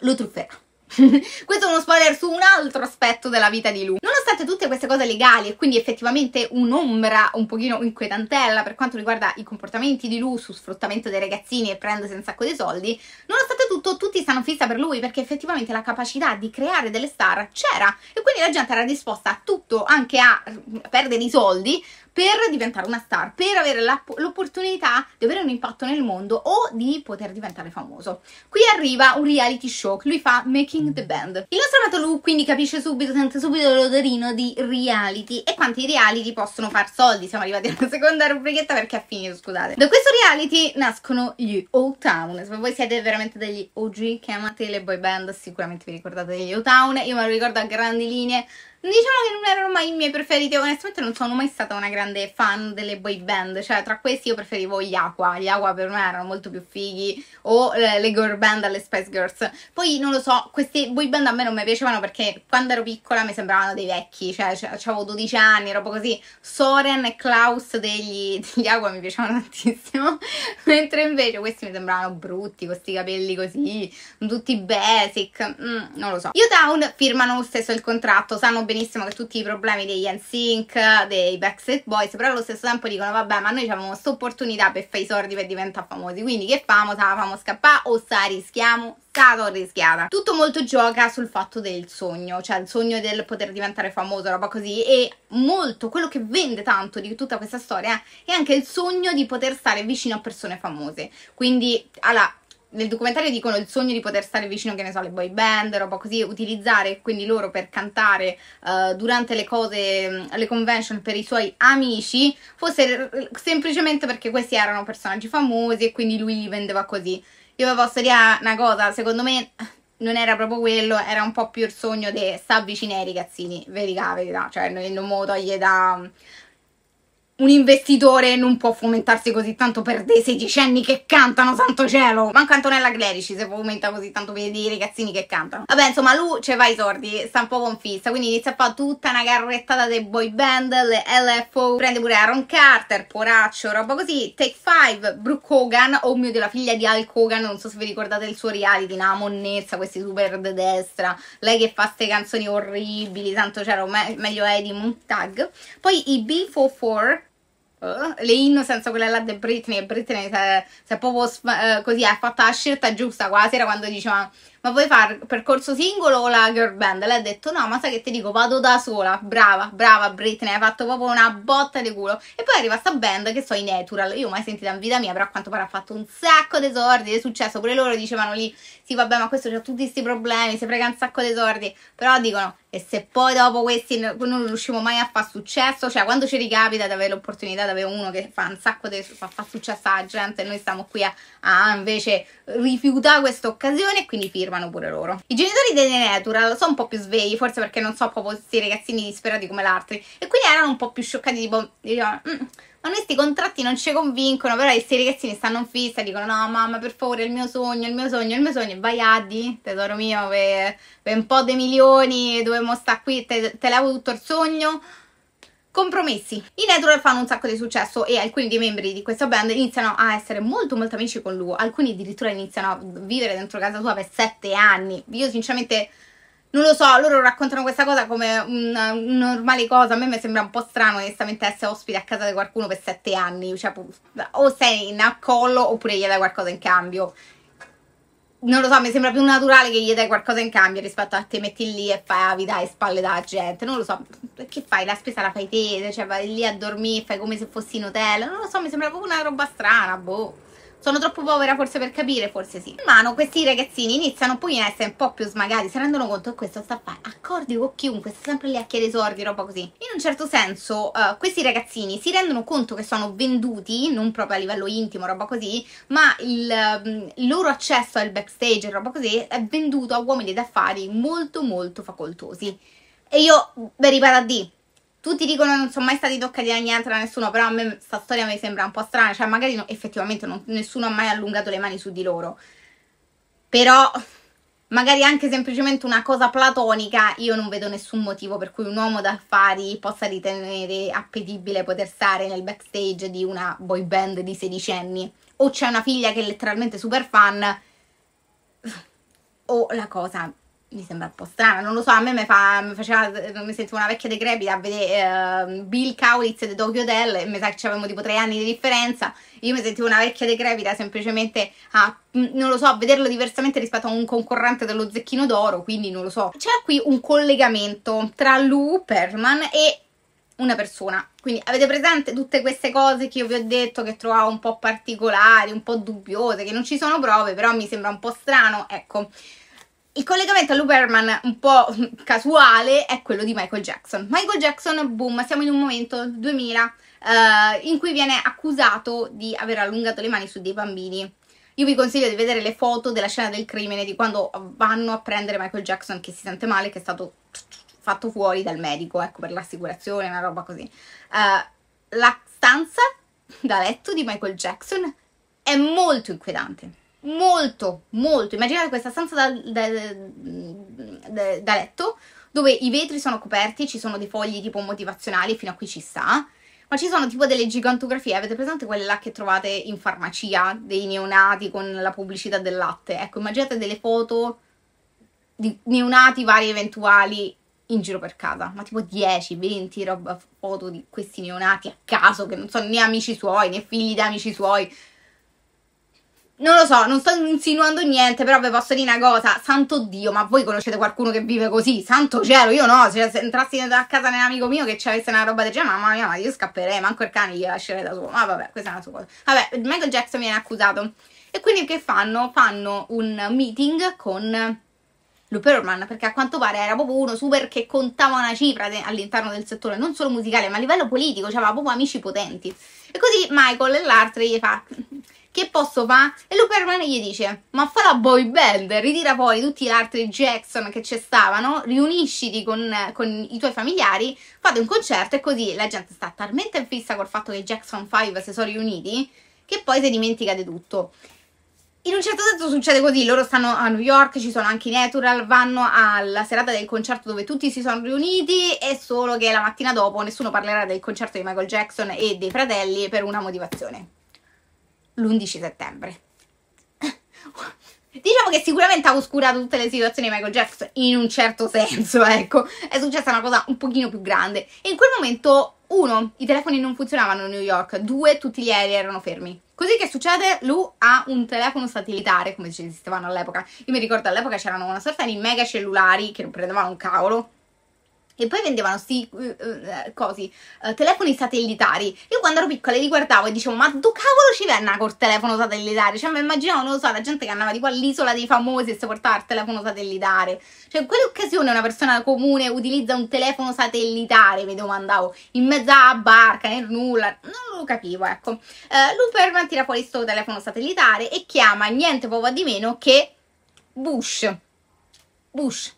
lo trufferà. Questo è uno spoiler su un altro aspetto della vita di lui. Nonostante nonostante tutte queste cose legali e quindi effettivamente un'ombra un pochino inquietantella per quanto riguarda i comportamenti di lui su sfruttamento dei ragazzini e prendosi un sacco di soldi, nonostante tutto tutti stanno fissa per lui perché effettivamente la capacità di creare delle star c'era e quindi la gente era disposta a tutto, anche a perdere i soldi per diventare una star, per avere l'opportunità di avere un impatto nel mondo o di poter diventare famoso. Qui arriva un reality show che lui fa, Making the Band. Il nostro amato Lou quindi capisce subito, sente subito l'odorino di reality e quanti reality possono far soldi. Siamo arrivati alla seconda rubrichetta perché è finito, scusate. Da questo reality nascono gli O-Town. Se voi siete veramente degli O G che amate le boy band sicuramente vi ricordate degli O-Town. Io me lo ricordo a grandi linee. Diciamo che non erano mai i miei preferiti, onestamente non sono mai stata una grande fan delle boy band, cioè tra questi io preferivo gli Aqua, gli Aqua per me erano molto più fighi, o eh, le girl band alle Spice Girls, poi non lo so, queste boy band a me non mi piacevano perché quando ero piccola mi sembravano dei vecchi, cioè avevo dodici anni, roba così. Soren e Klaus degli, degli Aqua mi piacevano tantissimo, mentre invece questi mi sembravano brutti, questi capelli così, tutti basic, mm, non lo so. Gli O-Town firmano lo stesso il contratto, sanno benissimo che tutti i problemi degli N Sync, dei Backstreet Boys, però allo stesso tempo dicono vabbè, ma noi avevamo questa opportunità per fare i sordi, per diventare famosi, quindi che famo, se la famo scappare o se la rischiamo? Stato rischiata. Tutto molto gioca sul fatto del sogno, cioè il sogno del poter diventare famoso, roba così, e molto, quello che vende tanto di tutta questa storia è anche il sogno di poter stare vicino a persone famose, quindi alla... Nel documentario dicono il sogno di poter stare vicino, che ne so, alle boy band, roba così, utilizzare quindi loro per cantare uh, durante le cose, le convention per i suoi amici, fosse semplicemente perché questi erano personaggi famosi e quindi lui li vendeva così. Io vi posso dire una cosa, secondo me non era proprio quello, era un po' più il sogno di stare vicino ai ragazzini, verità, verità, cioè non me lo toglie da... Un investitore non può fomentarsi così tanto per dei sedicenni che cantano, santo cielo! Manca Antonella Clerici se fomenta così tanto per dei ragazzini che cantano. Vabbè, insomma, lui ce va i sordi, sta un po' confissa, quindi inizia a fare tutta una carrettata dei boy band, le L F O, prende pure Aaron Carter, poraccio, roba così, Take Five, Brooke Hogan, oh mio Dio, la figlia di Hulk Hogan, non so se vi ricordate il suo reality, una monnezza, questi super de destra, lei che fa queste canzoni orribili, santo cielo, me meglio è di Montag. Poi i B quarantaquattro, Uh, le Innocence, quella là di Britney, e Britney si è proprio uh, così, ha fatto la scelta giusta quasi, era quando diceva ma vuoi fare percorso singolo o la girl band? Lei ha detto no, ma sai che ti dico, vado da sola, brava, brava Britney, hai fatto proprio una botta di culo. E poi arriva sta band che so, i Natural, io mai sentita in vita mia, però a quanto pare ha fatto un sacco di sordi, è successo, pure loro dicevano lì sì vabbè, ma questo c'ha tutti questi problemi, si frega un sacco di sordi, però dicono e se poi dopo questi non riusciamo mai a far successo, cioè quando ci ricapita di avere l'opportunità di avere uno che fa un sacco di fa, fa successo alla gente e noi stiamo qui a, a invece rifiutare questa occasione, e quindi firmano pure loro. I genitori dei Natural sono un po' più svegli, forse perché non so proprio questi ragazzini disperati come l'altri, e quindi erano un po' più scioccati, tipo dicevano mm, ma noi questi contratti non ci convincono, però questi ragazzini stanno in fissa, dicono no mamma per favore il mio sogno, il mio sogno, il mio sogno, vai Addi, tesoro mio, per, per un po' dei milioni dovevo sta qui, te, te levo tutto il sogno. Compromessi. I Natural fanno un sacco di successo e alcuni dei membri di questa band iniziano a essere molto molto amici con lui, alcuni addirittura iniziano a vivere dentro casa sua per sette anni. Io sinceramente non lo so, loro raccontano questa cosa come una, una normale cosa, a me mi sembra un po' strano onestamente essere ospite a casa di qualcuno per sette anni, cioè o sei in accollo oppure gli dai qualcosa in cambio. Non lo so, mi sembra più naturale che gli dai qualcosa in cambio rispetto a te metti lì e fai la vita e spalle da gente, non lo so, che fai? La spesa la fai te, cioè vai lì a dormire, fai come se fossi in hotel, non lo so, mi sembra proprio una roba strana, boh. Sono troppo povera forse per capire, forse sì. In mano questi ragazzini iniziano poi a essere un po' più smagati, si rendono conto che questo sta a fare accordi con chiunque, sta sempre lì a chiedere sordi, roba così. In un certo senso uh, questi ragazzini si rendono conto che sono venduti, non proprio a livello intimo, roba così, ma il, uh, il loro accesso al backstage, roba così, è venduto a uomini d'affari molto molto facoltosi. E io, beh, ripeto a D. Tutti dicono non sono mai stati toccati da niente, da nessuno, però a me sta storia mi sembra un po' strana, cioè magari no, effettivamente non, nessuno ha mai allungato le mani su di loro, però magari anche semplicemente una cosa platonica, io non vedo nessun motivo per cui un uomo d'affari possa ritenere appetibile poter stare nel backstage di una boy band di sedicenni, o c'è una figlia che è letteralmente super fan, o la cosa... mi sembra un po' strana, non lo so, a me mi, fa, mi faceva, mi sentivo una vecchia decrepita a vedere uh, Bill Kaulitz di Tokyo Hotel, e mi sa che avevamo tipo tre anni di differenza, io mi sentivo una vecchia decrepita semplicemente a, non lo so, a vederlo diversamente rispetto a un concorrente dello Zecchino d'Oro, quindi non lo so. C'è qui un collegamento tra Lou Pearlman e una persona, quindi avete presente tutte queste cose che io vi ho detto che trovavo un po' particolari, un po' dubbiose, che non ci sono prove, però mi sembra un po' strano, ecco. Il collegamento a Lou Pearlman un po' casuale è quello di Michael Jackson. Michael Jackson, boom, siamo in un momento, duemila, eh, in cui viene accusato di aver allungato le mani su dei bambini. Io vi consiglio di vedere le foto della scena del crimine, di quando vanno a prendere Michael Jackson che si sente male, che è stato fatto fuori dal medico, ecco, per l'assicurazione, una roba così. Uh, la stanza da letto di Michael Jackson è molto inquietante. Molto, molto. Immaginate questa stanza da, da, da, da letto, dove i vetri sono coperti, ci sono dei fogli tipo motivazionali, fino a qui ci sta, ma ci sono tipo delle gigantografie, avete presente quelle là che trovate in farmacia, dei neonati con la pubblicità del latte? Ecco, immaginate delle foto di neonati vari eventuali in giro per casa, ma tipo dieci, venti roba, foto di questi neonati a caso, che non sono né amici suoi, né figli di amici suoi. Non lo so, non sto insinuando niente, però vi posso dire una cosa, santo Dio, ma voi conoscete qualcuno che vive così? Santo cielo, io no, cioè, se entrassi a casa nell'amico mio che c'avesse una roba del genere, mamma mia, ma io scapperei, manco il cane glielo lascerei da solo, ma vabbè, questa è una sua cosa. Vabbè, Michael Jackson viene accusato, e quindi che fanno? Fanno un meeting con Lou Pearlman, perché a quanto pare era proprio uno super che contava una cifra all'interno del settore, non solo musicale, ma a livello politico, cioè aveva proprio amici potenti. E così Michael e l'altro gli fa... che posso fare? E Lou Pearlman gli dice, ma fa la boy band, ritira fuori tutti gli altri Jackson che ci stavano, riunisciti con, con i tuoi familiari, fate un concerto, e così la gente sta talmente in fissa col fatto che i Jackson cinque si sono riuniti, che poi si dimentica di tutto. In un certo senso succede così, loro stanno a New York, ci sono anche i Natural, vanno alla serata del concerto dove tutti si sono riuniti, e solo che la mattina dopo nessuno parlerà del concerto di Michael Jackson e dei fratelli per una motivazione. l'undici settembre. Diciamo che sicuramente ha oscurato tutte le situazioni di Michael Jackson, in un certo senso, ecco. È successa una cosa un pochino più grande. E in quel momento, uno, i telefoni non funzionavano a New York, due, tutti gli aerei erano fermi. Così che succede? Lui ha un telefono satellitare, come ci esistevano all'epoca. Io mi ricordo all'epoca c'erano una sorta di mega cellulari che non prendevano un cavolo. E poi vendevano sti uh, uh, cosi, uh, telefoni satellitari. Io quando ero piccola li guardavo e dicevo, ma do cavolo ci venna col telefono satellitare? Cioè mi immaginavo, non lo so, la gente che andava tipo all'isola dei famosi e si portava il telefono satellitare. Cioè in quell'occasione una persona comune utilizza un telefono satellitare, mi domandavo, in mezzo a barca, nel nulla, non lo capivo, ecco. Uh, Lou Pearlman tira fuori sto telefono satellitare e chiama niente poco di meno che Bush. Bush.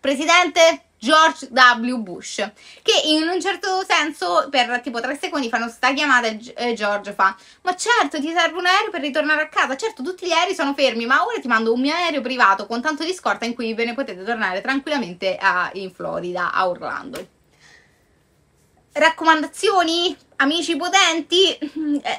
Presidente... George W. Bush, che in un certo senso per tipo tre secondi fanno sta chiamata e George fa, ma certo ti serve un aereo per ritornare a casa, certo tutti gli aerei sono fermi, ma ora ti mando un mio aereo privato con tanto di scorta in cui ve ne potete tornare tranquillamente a, in Florida, a Orlando. Raccomandazioni, amici potenti, eh,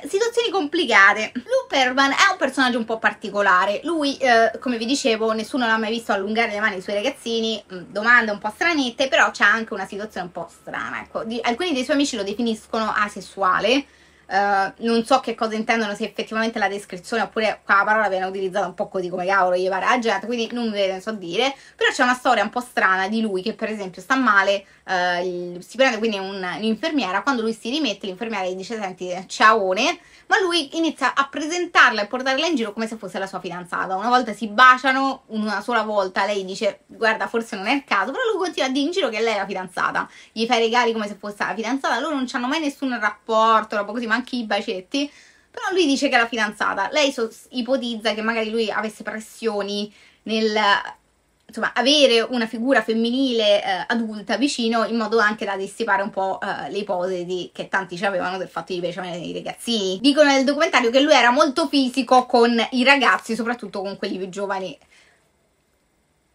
situazioni complicate. Lou Pearlman è un personaggio un po' particolare. Lui, eh, come vi dicevo, nessuno l'ha mai visto allungare le mani ai suoi ragazzini, domande un po' stranette, però c'è anche una situazione un po' strana. Ecco. Di, alcuni dei suoi amici lo definiscono asessuale, eh, non so che cosa intendono, se effettivamente la descrizione oppure qua la parola viene utilizzata un po' così come cavolo gli pare alla gente, quindi non ve ne so dire, però c'è una storia un po' strana di lui che per esempio sta male. Uh, si prende quindi un'infermiera, quando lui si rimette l'infermiera gli dice senti ciaone, ma lui inizia a presentarla e portarla in giro come se fosse la sua fidanzata. Una volta si baciano, una sola volta lei dice guarda forse non è il caso, però lui continua a dire in giro che lei è la fidanzata, gli fa i regali come se fosse la fidanzata, loro non hanno mai nessun rapporto, roba così, ma anche i bacetti, però lui dice che è la fidanzata. Lei ipotizza che magari lui avesse pressioni nel... insomma, avere una figura femminile eh, adulta vicino, in modo anche da dissipare un po' eh, le ipotesi che tanti ci avevano del fatto di piacere ai ragazzini. Dicono nel documentario che lui era molto fisico con i ragazzi, soprattutto con quelli più giovani.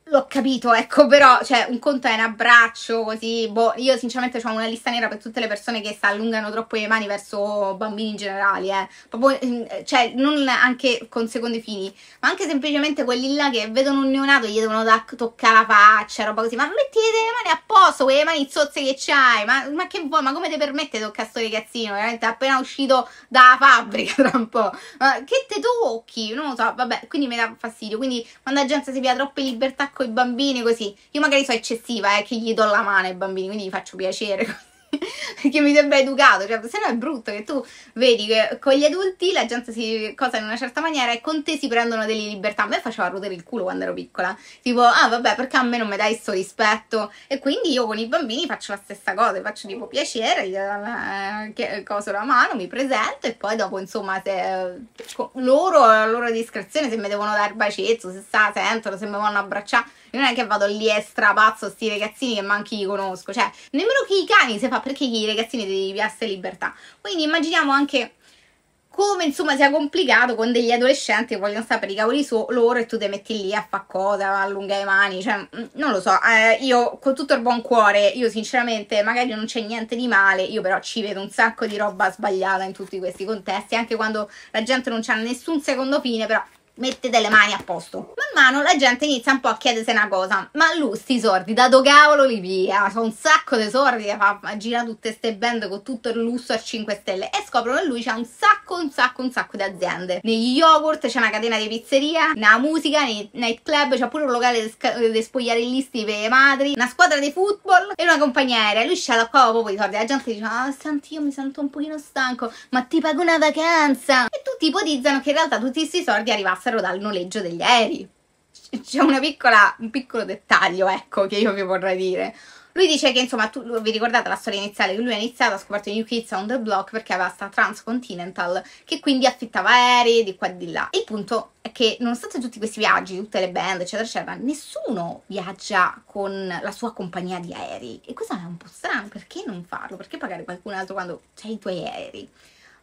l'ho capito, ecco, però, cioè, un conto è un abbraccio, così, boh, io sinceramente ho una lista nera per tutte le persone che si allungano troppo le mani verso bambini in generale, eh, proprio, cioè, non anche con secondi fini, ma anche semplicemente quelli là che vedono un neonato e gli devono da, toccare la faccia, roba così, ma mettete le mani a posto, quelle mani zozze che c'hai, ma, ma che vuoi, ma come ti permette di toccare sto ragazzino, veramente, appena uscito dalla fabbrica tra un po', ma che te tocchi, non lo so, vabbè, quindi mi dà fastidio, quindi quando la gente si pia troppe libertà con i bambini così, io magari so eccessiva, eh, che gli do la mano ai bambini, quindi gli faccio piacere così. Perché mi sembra educato, cioè, se no è brutto che tu vedi che con gli adulti la gente si cosa in una certa maniera e con te si prendono delle libertà. A me faceva rodere il culo quando ero piccola, tipo, ah vabbè, perché a me non mi dai sto rispetto, e quindi io con i bambini faccio la stessa cosa, faccio tipo piacere, gli do la, eh, cosa, la mano, mi presento e poi dopo insomma se, eh, loro a loro discrezione se mi devono dare bacetto, se sa, sentono, se mi vogliono abbracciare, non è che vado lì extra pazzo sti ragazzini che manchi li conosco, cioè nemmeno che i cani se fa, perché i ragazzini devi piazzare libertà. Quindi immaginiamo anche come insomma sia complicato con degli adolescenti che vogliono stare per i cavoli so loro e tu te metti lì a fa cosa, allunga le mani, cioè non lo so, eh, io con tutto il buon cuore, io sinceramente magari non c'è niente di male, io però ci vedo un sacco di roba sbagliata in tutti questi contesti, anche quando la gente non c'ha nessun secondo fine, però mettete le mani a posto. Man mano la gente inizia un po' a chiedersi una cosa, ma lui sti sordi da do cavolo li pia, c'ha un sacco di sordi che fa girare tutte ste band con tutto il lusso a cinque stelle, e scoprono che lui c'ha un sacco un sacco un sacco di aziende, negli yogurt c'è una catena di pizzeria, nella musica, nei nightclub, c'ha pure un locale di spogliarellisti per le madri, una squadra di football e una compagnia aerea, lui c'ha la qua proprio i sordi. La gente dice, ah senti io mi sento un pochino stanco, ma ti pago una vacanza, e tutti ipotizzano che in realtà tutti questi sordi arrivassero dal noleggio degli aerei. C'è una piccola, un piccolo dettaglio, ecco, che io vi vorrei dire. Lui dice che insomma, tu, vi ricordate la storia iniziale, che lui ha iniziato, ha scoperto i New Kids on the Block perché aveva sta Transcontinental che quindi affittava aerei di qua e di là. Il punto è che nonostante tutti questi viaggi, tutte le band eccetera eccetera, nessuno viaggia con la sua compagnia di aerei, e questo è un po' strano, perché non farlo? Perché pagare qualcun altro quando c'hai i tuoi aerei?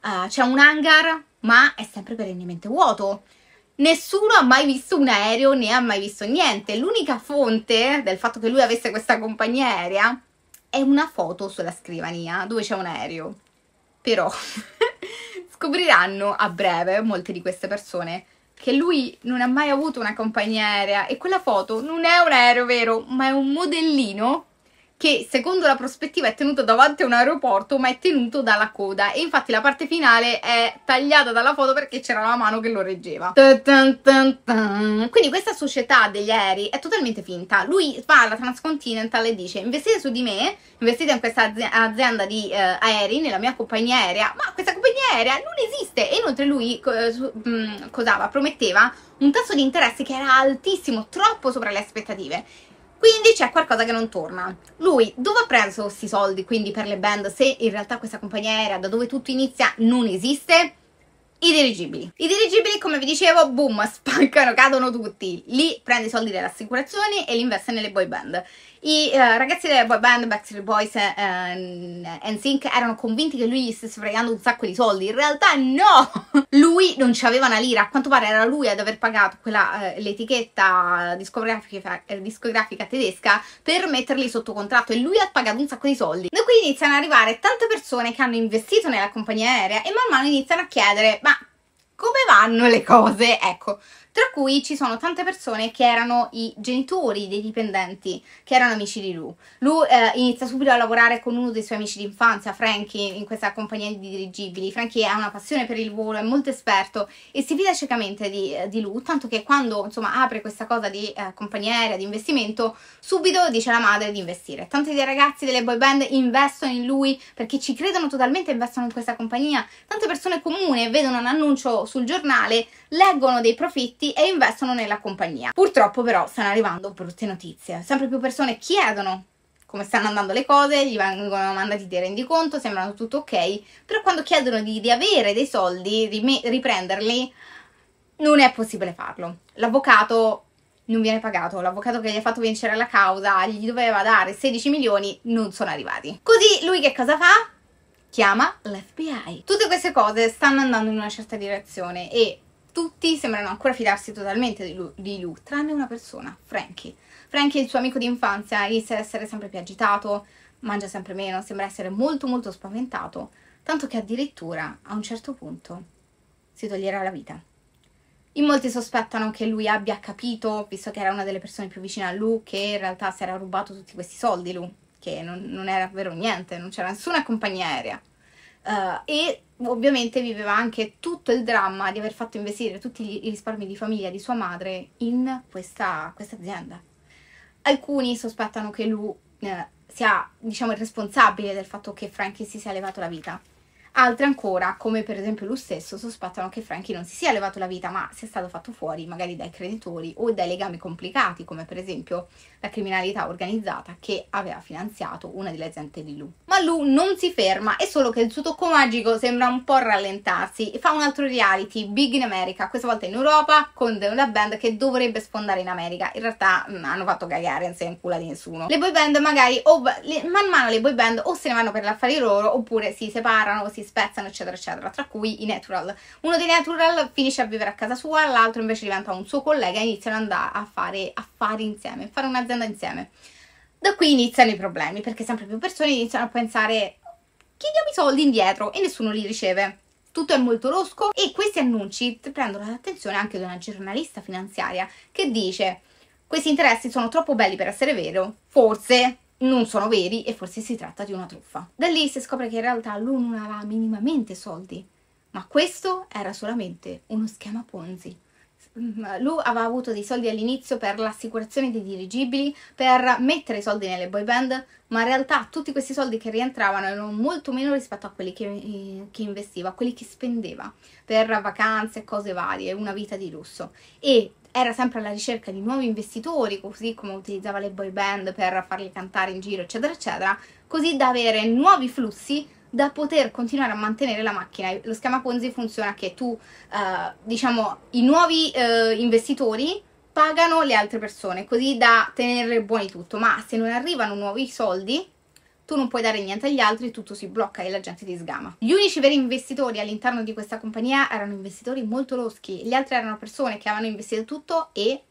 Uh, c'è un hangar ma è sempre perennemente vuoto. Nessuno ha mai visto un aereo, né ha mai visto niente. L'unica fonte del fatto che lui avesse questa compagnia aerea è una foto sulla scrivania dove c'è un aereo. Però scopriranno a breve, molte di queste persone, che lui non ha mai avuto una compagnia aerea e quella foto non è un aereo vero, ma è un modellino che secondo la prospettiva è tenuto davanti a un aeroporto, ma è tenuto dalla coda, e infatti la parte finale è tagliata dalla foto perché c'era la mano che lo reggeva. Quindi questa società degli aerei è totalmente finta. Lui va alla Transcontinental e dice, investite su di me, investite in questa azienda di eh, aerei, nella mia compagnia aerea, ma questa compagnia aerea non esiste. E inoltre lui eh, su, mh, cosava, prometteva un tasso di interesse che era altissimo, troppo sopra le aspettative. Quindi c'è qualcosa che non torna. Lui dove ha preso questi soldi quindi per le band, se in realtà questa compagnia aerea da dove tutto inizia non esiste? I dirigibili. I dirigibili, come vi dicevo, boom, spaccano, cadono tutti. Lì prende i soldi delle assicurazioni e li investe nelle boy band. I eh, ragazzi delle boy band, Backstreet Boys e eh, NSYNC, erano convinti che lui gli stesse fregando un sacco di soldi. In realtà no! Lui non c'aveva una lira, a quanto pare era lui ad aver pagato quella, eh, l'etichetta discografica, eh, discografica tedesca per metterli sotto contratto, e lui ha pagato un sacco di soldi. Da qui iniziano ad arrivare tante persone che hanno investito nella compagnia aerea e man mano iniziano a chiedere, ma come vanno le cose? Ecco, tra cui ci sono tante persone che erano i genitori dei dipendenti, che erano amici di Lou. Lou eh, inizia subito a lavorare con uno dei suoi amici d'infanzia, Frankie, in questa compagnia di dirigibili. Frankie ha una passione per il volo, è molto esperto e si fida ciecamente di, di Lou, tanto che quando insomma apre questa cosa di eh, compagnia aerea, di investimento, subito dice alla madre di investire. Tanti dei ragazzi delle boy band investono in lui perché ci credono totalmente, investono in questa compagnia. Tante persone comune vedono un annuncio sul giornale, leggono dei profitti e investono nella compagnia. Purtroppo però stanno arrivando brutte notizie, sempre più persone chiedono come stanno andando le cose, gli vengono mandati dei rendiconto, sembrano tutto ok, però quando chiedono di, di avere dei soldi, di riprenderli, non è possibile farlo. L'avvocato non viene pagato, l'avvocato che gli ha fatto vincere la causa gli doveva dare sedici milioni, non sono arrivati. Così lui che cosa fa? Chiama l'F B I. Tutte queste cose stanno andando in una certa direzione e Tutti sembrano ancora fidarsi totalmente di Lou, di Lou, tranne una persona, Frankie. Frankie, il suo amico d'infanzia, inizia ad essere sempre più agitato, mangia sempre meno, sembra essere molto molto spaventato, tanto che addirittura a un certo punto si toglierà la vita. In molti sospettano che lui abbia capito, visto che era una delle persone più vicine a Lou, che in realtà si era rubato tutti questi soldi Lou, che non, non era vero niente, non c'era nessuna compagnia aerea. Uh, e ovviamente viveva anche tutto il dramma di aver fatto investire tutti i risparmi di famiglia di sua madre in questa, questa azienda. Alcuni sospettano che Lou eh, sia, diciamo, il responsabile del fatto che Frankie si sia levato la vita. Altri ancora, come per esempio Lou stesso, sospettano che Frankie non si sia levato la vita, ma sia stato fatto fuori magari dai creditori o dai legami complicati, come per esempio la criminalità organizzata che aveva finanziato una delle aziende di Lou. Ma Lou non si ferma, è solo che il suo tocco magico sembra un po' rallentarsi e fa un altro reality, Big in America, questa volta in Europa, con una band che dovrebbe sfondare in America. In realtà mh, hanno fatto cagare, non si è in culo di nessuno. Le boy band magari, o le, man mano le boy band o se ne vanno per gli affari loro, oppure si separano, si spezzano, eccetera eccetera, tra cui i Natural. Uno dei Natural finisce a vivere a casa sua, l'altro invece diventa un suo collega e iniziano ad andare a fare affari insieme, fare un'azienda insieme. Da qui iniziano i problemi, perché sempre più persone iniziano a pensare: chiediamo i soldi indietro, e nessuno li riceve. Tutto è molto losco e questi annunci prendono l'attenzione anche di una giornalista finanziaria che dice: questi interessi sono troppo belli per essere vero, forse non sono veri e forse si tratta di una truffa. Da lì si scopre che in realtà lui non aveva minimamente soldi, ma questo era solamente uno schema Ponzi. Lui aveva avuto dei soldi all'inizio per l'assicurazione dei dirigibili, per mettere i soldi nelle boy band, ma in realtà tutti questi soldi che rientravano erano molto meno rispetto a quelli che, che investiva, a quelli che spendeva per vacanze, cose varie, una vita di lusso. E era sempre alla ricerca di nuovi investitori, così come utilizzava le boy band per farli cantare in giro, eccetera eccetera, così da avere nuovi flussi da poter continuare a mantenere la macchina. Lo schema Ponzi funziona che tu, eh, diciamo, i nuovi eh, investitori pagano le altre persone, così da tenere buoni tutto, ma se non arrivano nuovi soldi tu non puoi dare niente agli altri, tutto si blocca e la gente ti sgama. Gli unici veri investitori all'interno di questa compagnia erano investitori molto loschi, gli altri erano persone che avevano investito tutto e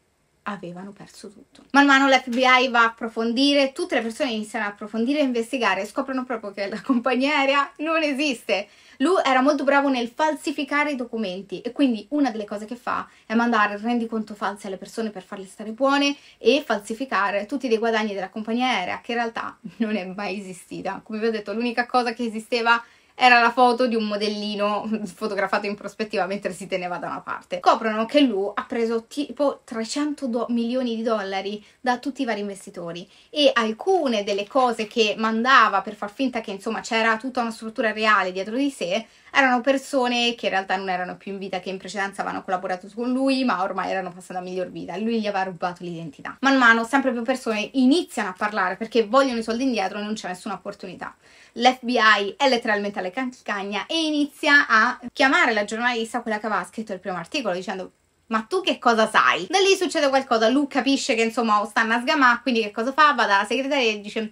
avevano perso tutto. Man mano l'F B I va a approfondire, tutte le persone iniziano ad approfondire e investigare, scoprono proprio che la compagnia aerea non esiste. Lui era molto bravo nel falsificare i documenti e quindi una delle cose che fa è mandare rendiconto falsi alle persone per farle stare buone e falsificare tutti dei guadagni della compagnia aerea, che in realtà non è mai esistita. Come vi ho detto, l'unica cosa che esisteva era la foto di un modellino fotografato in prospettiva mentre si teneva da una parte. Scoprono che lui ha preso tipo trecento milioni di dollari da tutti i vari investitori e alcune delle cose che mandava per far finta che insomma c'era tutta una struttura reale dietro di sé erano persone che in realtà non erano più in vita, che in precedenza avevano collaborato con lui ma ormai erano passate a miglior vita, lui gli aveva rubato l'identità. Man mano sempre più persone iniziano a parlare perché vogliono i soldi indietro e non c'è nessuna opportunità. L'F B I è letteralmente alle campagne e inizia a chiamare la giornalista, quella che aveva scritto il primo articolo, dicendo: ma tu che cosa sai? Da lì succede qualcosa, lui capisce che insomma stanno a sgamà, quindi che cosa fa? Va dalla segretaria e dice: io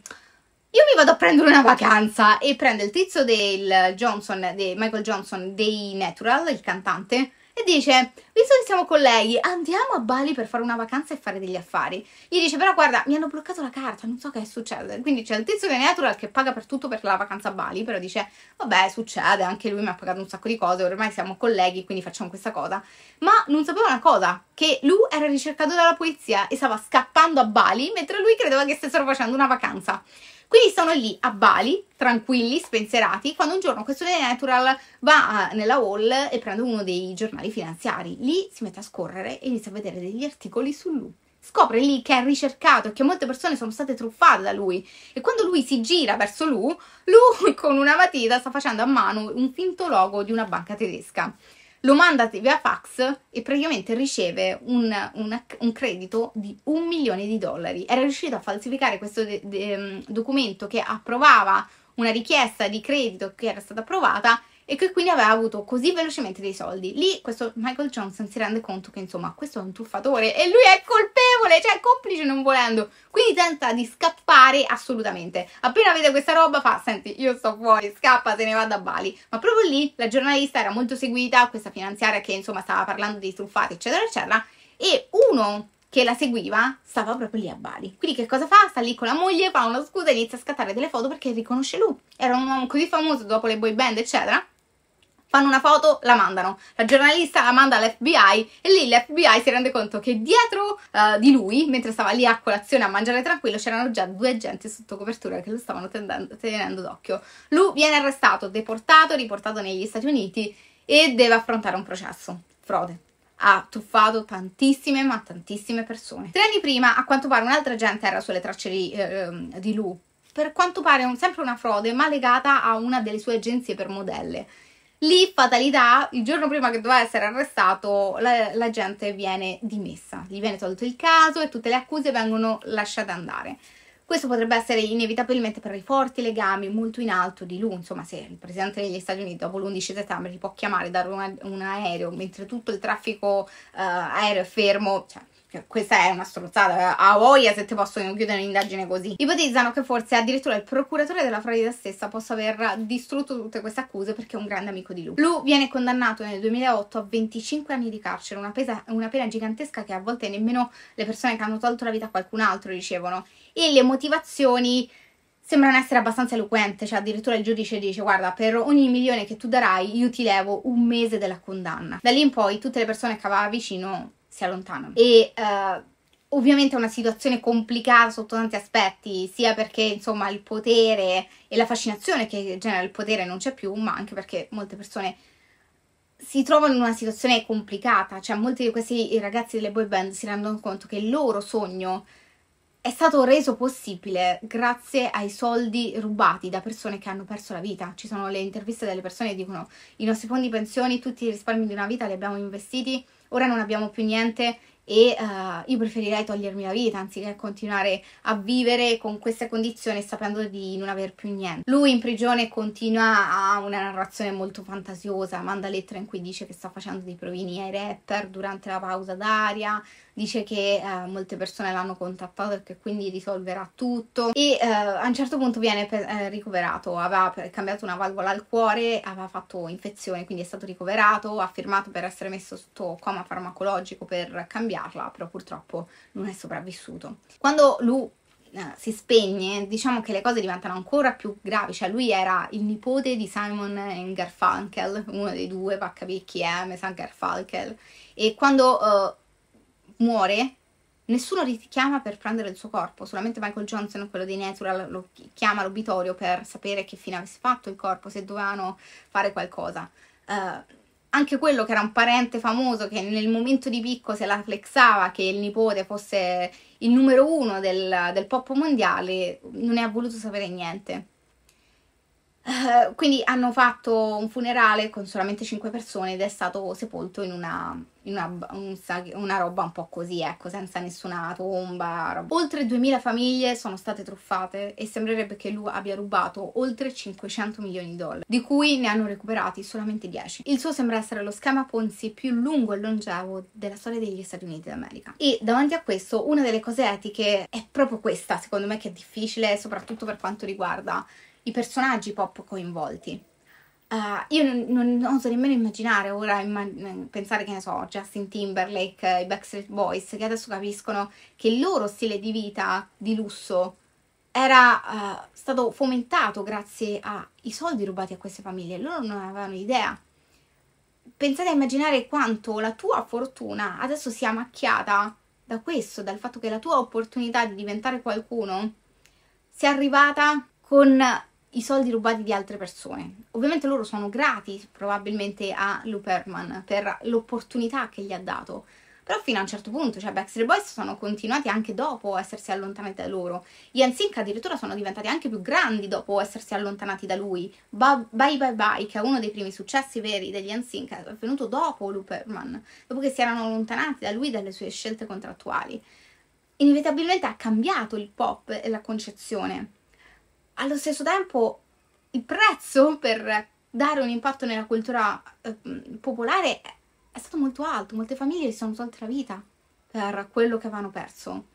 mi vado a prendere una vacanza, e prende il tizio del Johnson, de Michael Johnson dei Natural, il cantante, e dice: visto che siamo colleghi, andiamo a Bali per fare una vacanza e fare degli affari. Gli dice: però guarda, mi hanno bloccato la carta, non so che succede. Quindi c'è il tizio dei Natural che paga per tutto per la vacanza a Bali, però dice: vabbè, succede, anche lui mi ha pagato un sacco di cose, ormai siamo colleghi, quindi facciamo questa cosa. Ma non sapeva una cosa, che lui era ricercato dalla polizia e stava scappando a Bali, mentre lui credeva che stessero facendo una vacanza. Quindi sono lì a Bali, tranquilli, spensierati, quando un giorno questo dei Natural va nella hall e prende uno dei giornali finanziari. Lì si mette a scorrere e inizia a vedere degli articoli su lui. Scopre lì che è ricercato e che molte persone sono state truffate da lui. E quando lui si gira verso lui, lui con una matita sta facendo a mano un finto logo di una banca tedesca. Lo manda via fax e praticamente riceve un, un, un credito di un milione di dollari. Era riuscito a falsificare questo de, de, documento che approvava una richiesta di credito che era stata approvata e che quindi aveva avuto così velocemente dei soldi. Lì questo Michael Johnson si rende conto che insomma questo è un truffatore e lui è colpevole consapevole, cioè complice non volendo, quindi tenta di scappare assolutamente. Appena vede questa roba fa: senti, io sto fuori, scappa, se ne va da Bali. Ma proprio lì la giornalista era molto seguita, questa finanziaria che insomma stava parlando di truffati eccetera eccetera, e uno che la seguiva stava proprio lì a Bali. Quindi che cosa fa? Sta lì con la moglie, fa una scusa e inizia a scattare delle foto perché riconosce lui. Era un uomo così famoso dopo le boy band eccetera. Fanno una foto, la mandano, la giornalista la manda all'F B I e lì l'F B I si rende conto che dietro uh, di lui, mentre stava lì a colazione a mangiare tranquillo, c'erano già due agenti sotto copertura che lo stavano tenendo, tenendo d'occhio. Lui viene arrestato, deportato, riportato negli Stati Uniti e deve affrontare un processo, frode. Ha truffato tantissime ma tantissime persone. Tre anni prima, a quanto pare, un'altra gente era sulle tracce di, eh, di Lou, per quanto pare un, sempre una frode ma legata a una delle sue agenzie per modelle. Lì, fatalità, il giorno prima che doveva essere arrestato, la, la gente viene dimessa, gli viene tolto il caso e tutte le accuse vengono lasciate andare. Questo potrebbe essere inevitabilmente per i forti legami molto in alto di Lou. Insomma, se il presidente degli Stati Uniti dopo l'undici settembre ti può chiamare, dare una, un aereo mentre tutto il traffico uh, aereo è fermo, cioè... Questa è una strozzata, a voglia se ti possono chiudere un'indagine così. Ipotizzano che forse addirittura il procuratore della Florida stessa possa aver distrutto tutte queste accuse perché è un grande amico di Lou. Lou viene condannato nel duemilaotto a venticinque anni di carcere, una, pesa, una pena gigantesca che a volte nemmeno le persone che hanno tolto la vita a qualcun altro ricevono. E le motivazioni sembrano essere abbastanza eloquente, cioè addirittura il giudice dice: guarda, per ogni milione che tu darai io ti levo un mese della condanna. Da lì in poi tutte le persone che aveva vicino si allontanano e uh, ovviamente è una situazione complicata sotto tanti aspetti, sia perché insomma il potere e la fascinazione che genera il potere non c'è più, ma anche perché molte persone si trovano in una situazione complicata, cioè molti di questi ragazzi delle boy band si rendono conto che il loro sogno è stato reso possibile grazie ai soldi rubati da persone che hanno perso la vita. Ci sono le interviste delle persone che dicono: i nostri fondi pensioni, tutti i risparmi di una vita li abbiamo investiti, ora non abbiamo più niente e uh, io preferirei togliermi la vita anziché continuare a vivere con questa condizione sapendo di non aver più niente. Lui in prigione continua a una narrazione molto fantasiosa, manda lettere in cui dice che sta facendo dei provini ai rapper durante la pausa d'aria, dice che uh, molte persone l'hanno contattato e che quindi risolverà tutto e uh, a un certo punto viene per, eh, ricoverato, aveva cambiato una valvola al cuore, aveva fatto infezione, quindi è stato ricoverato, ha firmato per essere messo sotto coma farmacologico per cambiare, però purtroppo non è sopravvissuto. Quando lui eh, si spegne, diciamo che le cose diventano ancora più gravi, cioè lui era il nipote di Simon Garfunkel, uno dei due, va a capire chi è, mi sa Garfunkel, e quando eh, muore nessuno li chiama per prendere il suo corpo, solamente Michael Johnson, quello dei Natural, lo chiama all'obitorio per sapere che fine avesse fatto il corpo, se dovevano fare qualcosa. Uh, Anche quello che era un parente famoso che nel momento di picco se la flexava che il nipote fosse il numero uno del, del pop mondiale non ne ha voluto sapere niente. Uh, quindi hanno fatto un funerale con solamente cinque persone ed è stato sepolto in una, in una, un, una roba un po' così, ecco, senza nessuna tomba. Roba. Oltre duemila famiglie sono state truffate e sembrerebbe che lui abbia rubato oltre cinquecento milioni di dollari, di cui ne hanno recuperati solamente dieci. Il suo sembra essere lo schema Ponzi più lungo e longevo della storia degli Stati Uniti d'America. E davanti a questo una delle cose etiche è proprio questa, secondo me, che è difficile, soprattutto per quanto riguarda i personaggi pop coinvolti. Uh, io non, non, non so nemmeno immaginare ora, immag pensare che ne so, Justin Timberlake, i Backstreet Boys, che adesso capiscono che il loro stile di vita di lusso era uh, stato fomentato grazie ai soldi rubati a queste famiglie, loro non avevano idea. Pensate a immaginare quanto la tua fortuna adesso sia macchiata da questo, dal fatto che la tua opportunità di diventare qualcuno sia arrivata con i soldi rubati di altre persone. Ovviamente loro sono grati probabilmente a Lou Pearlman per l'opportunità che gli ha dato, però fino a un certo punto, cioè Backstreet Boys sono continuati anche dopo essersi allontanati da loro, gli N Sync addirittura sono diventati anche più grandi dopo essersi allontanati da lui, Bye Bye Bye, che è uno dei primi successi veri degli N Sync, è avvenuto dopo Lou Pearlman, dopo che si erano allontanati da lui e dalle sue scelte contrattuali. Inevitabilmente ha cambiato il pop e la concezione. Allo stesso tempo il prezzo per dare un impatto nella cultura eh, popolare è stato molto alto, molte famiglie si sono tolte la vita per quello che avevano perso.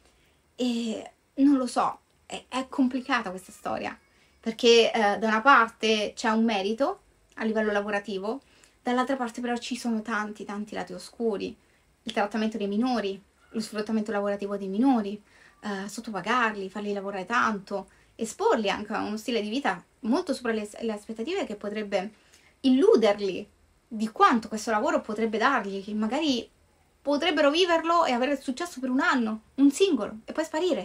E non lo so, è, è complicata questa storia, perché eh, da una parte c'è un merito a livello lavorativo, dall'altra parte però ci sono tanti tanti lati oscuri: il trattamento dei minori, lo sfruttamento lavorativo dei minori, eh, sottopagarli, farli lavorare tanto, esporli anche a uno stile di vita molto sopra le, le aspettative, che potrebbe illuderli di quanto questo lavoro potrebbe dargli, che magari potrebbero viverlo e avere successo per un anno, un singolo, e poi sparire.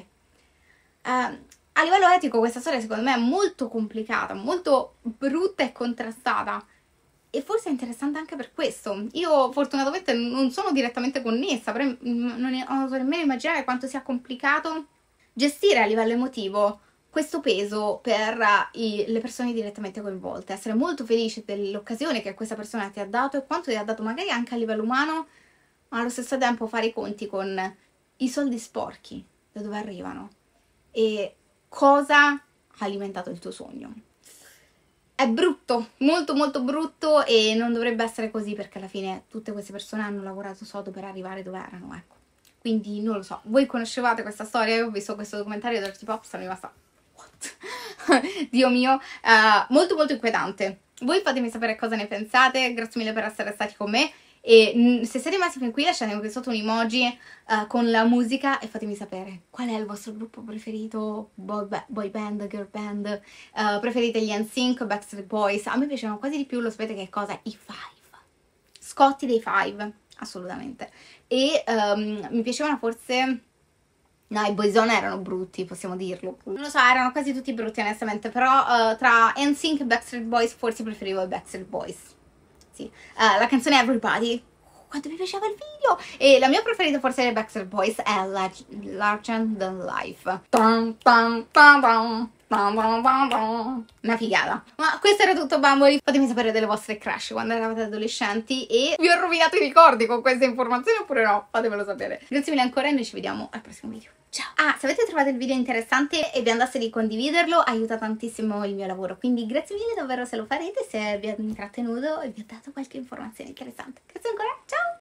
Eh, a livello etico questa storia secondo me è molto complicata, molto brutta e contrastata, e forse è interessante anche per questo. Io fortunatamente non sono direttamente connessa, però non ho nemmeno immaginare quanto sia complicato gestire a livello emotivo questo peso per i, le persone direttamente coinvolte. Essere molto felice dell'occasione che questa persona ti ha dato e quanto ti ha dato magari anche a livello umano, ma allo stesso tempo fare i conti con i soldi sporchi, da dove arrivano e cosa ha alimentato il tuo sogno. È brutto, molto molto brutto, e non dovrebbe essere così, perché alla fine tutte queste persone hanno lavorato sodo per arrivare dove erano, ecco. Quindi non lo so, voi conoscevate questa storia? Io ho visto questo documentario Dirty Pop, sono rimasta what? Dio mio, uh, molto molto inquietante. Voi fatemi sapere cosa ne pensate, grazie mille per essere stati con me. E se siete rimasti fin qui lasciatemi qui sotto un emoji uh, con la musica e fatemi sapere qual è il vostro gruppo preferito, boy, boy band, girl band, uh, preferite gli N sync, Backstreet Boys. A me piacevano quasi di più, lo sapete che cosa? I Five, Scotti dei Five, assolutamente. E um, mi piacevano forse... No, i boyzone erano brutti, possiamo dirlo. Non lo so, erano quasi tutti brutti onestamente, però uh, tra N sync e Backstreet Boys forse preferivo i Backstreet Boys. Sì. Uh, la canzone Everybody, oh, quanto mi piaceva il video! E la mia preferita forse dei Backstreet Boys è Larger Than Life. Dun, dun, dun, dun, dun, dun, dun, dun. Una figata. Ma questo era tutto, bamboli. Fatemi sapere delle vostre crush quando eravate adolescenti e vi ho rovinato i ricordi con queste informazioni oppure no, fatemelo sapere. Grazie mille ancora e noi ci vediamo al prossimo video. Ciao! Ah, se avete trovato il video interessante e vi andasse di condividerlo, aiuta tantissimo il mio lavoro, quindi grazie mille davvero se lo farete, se vi ha intrattenuto e vi ha dato qualche informazione interessante. Grazie ancora, ciao!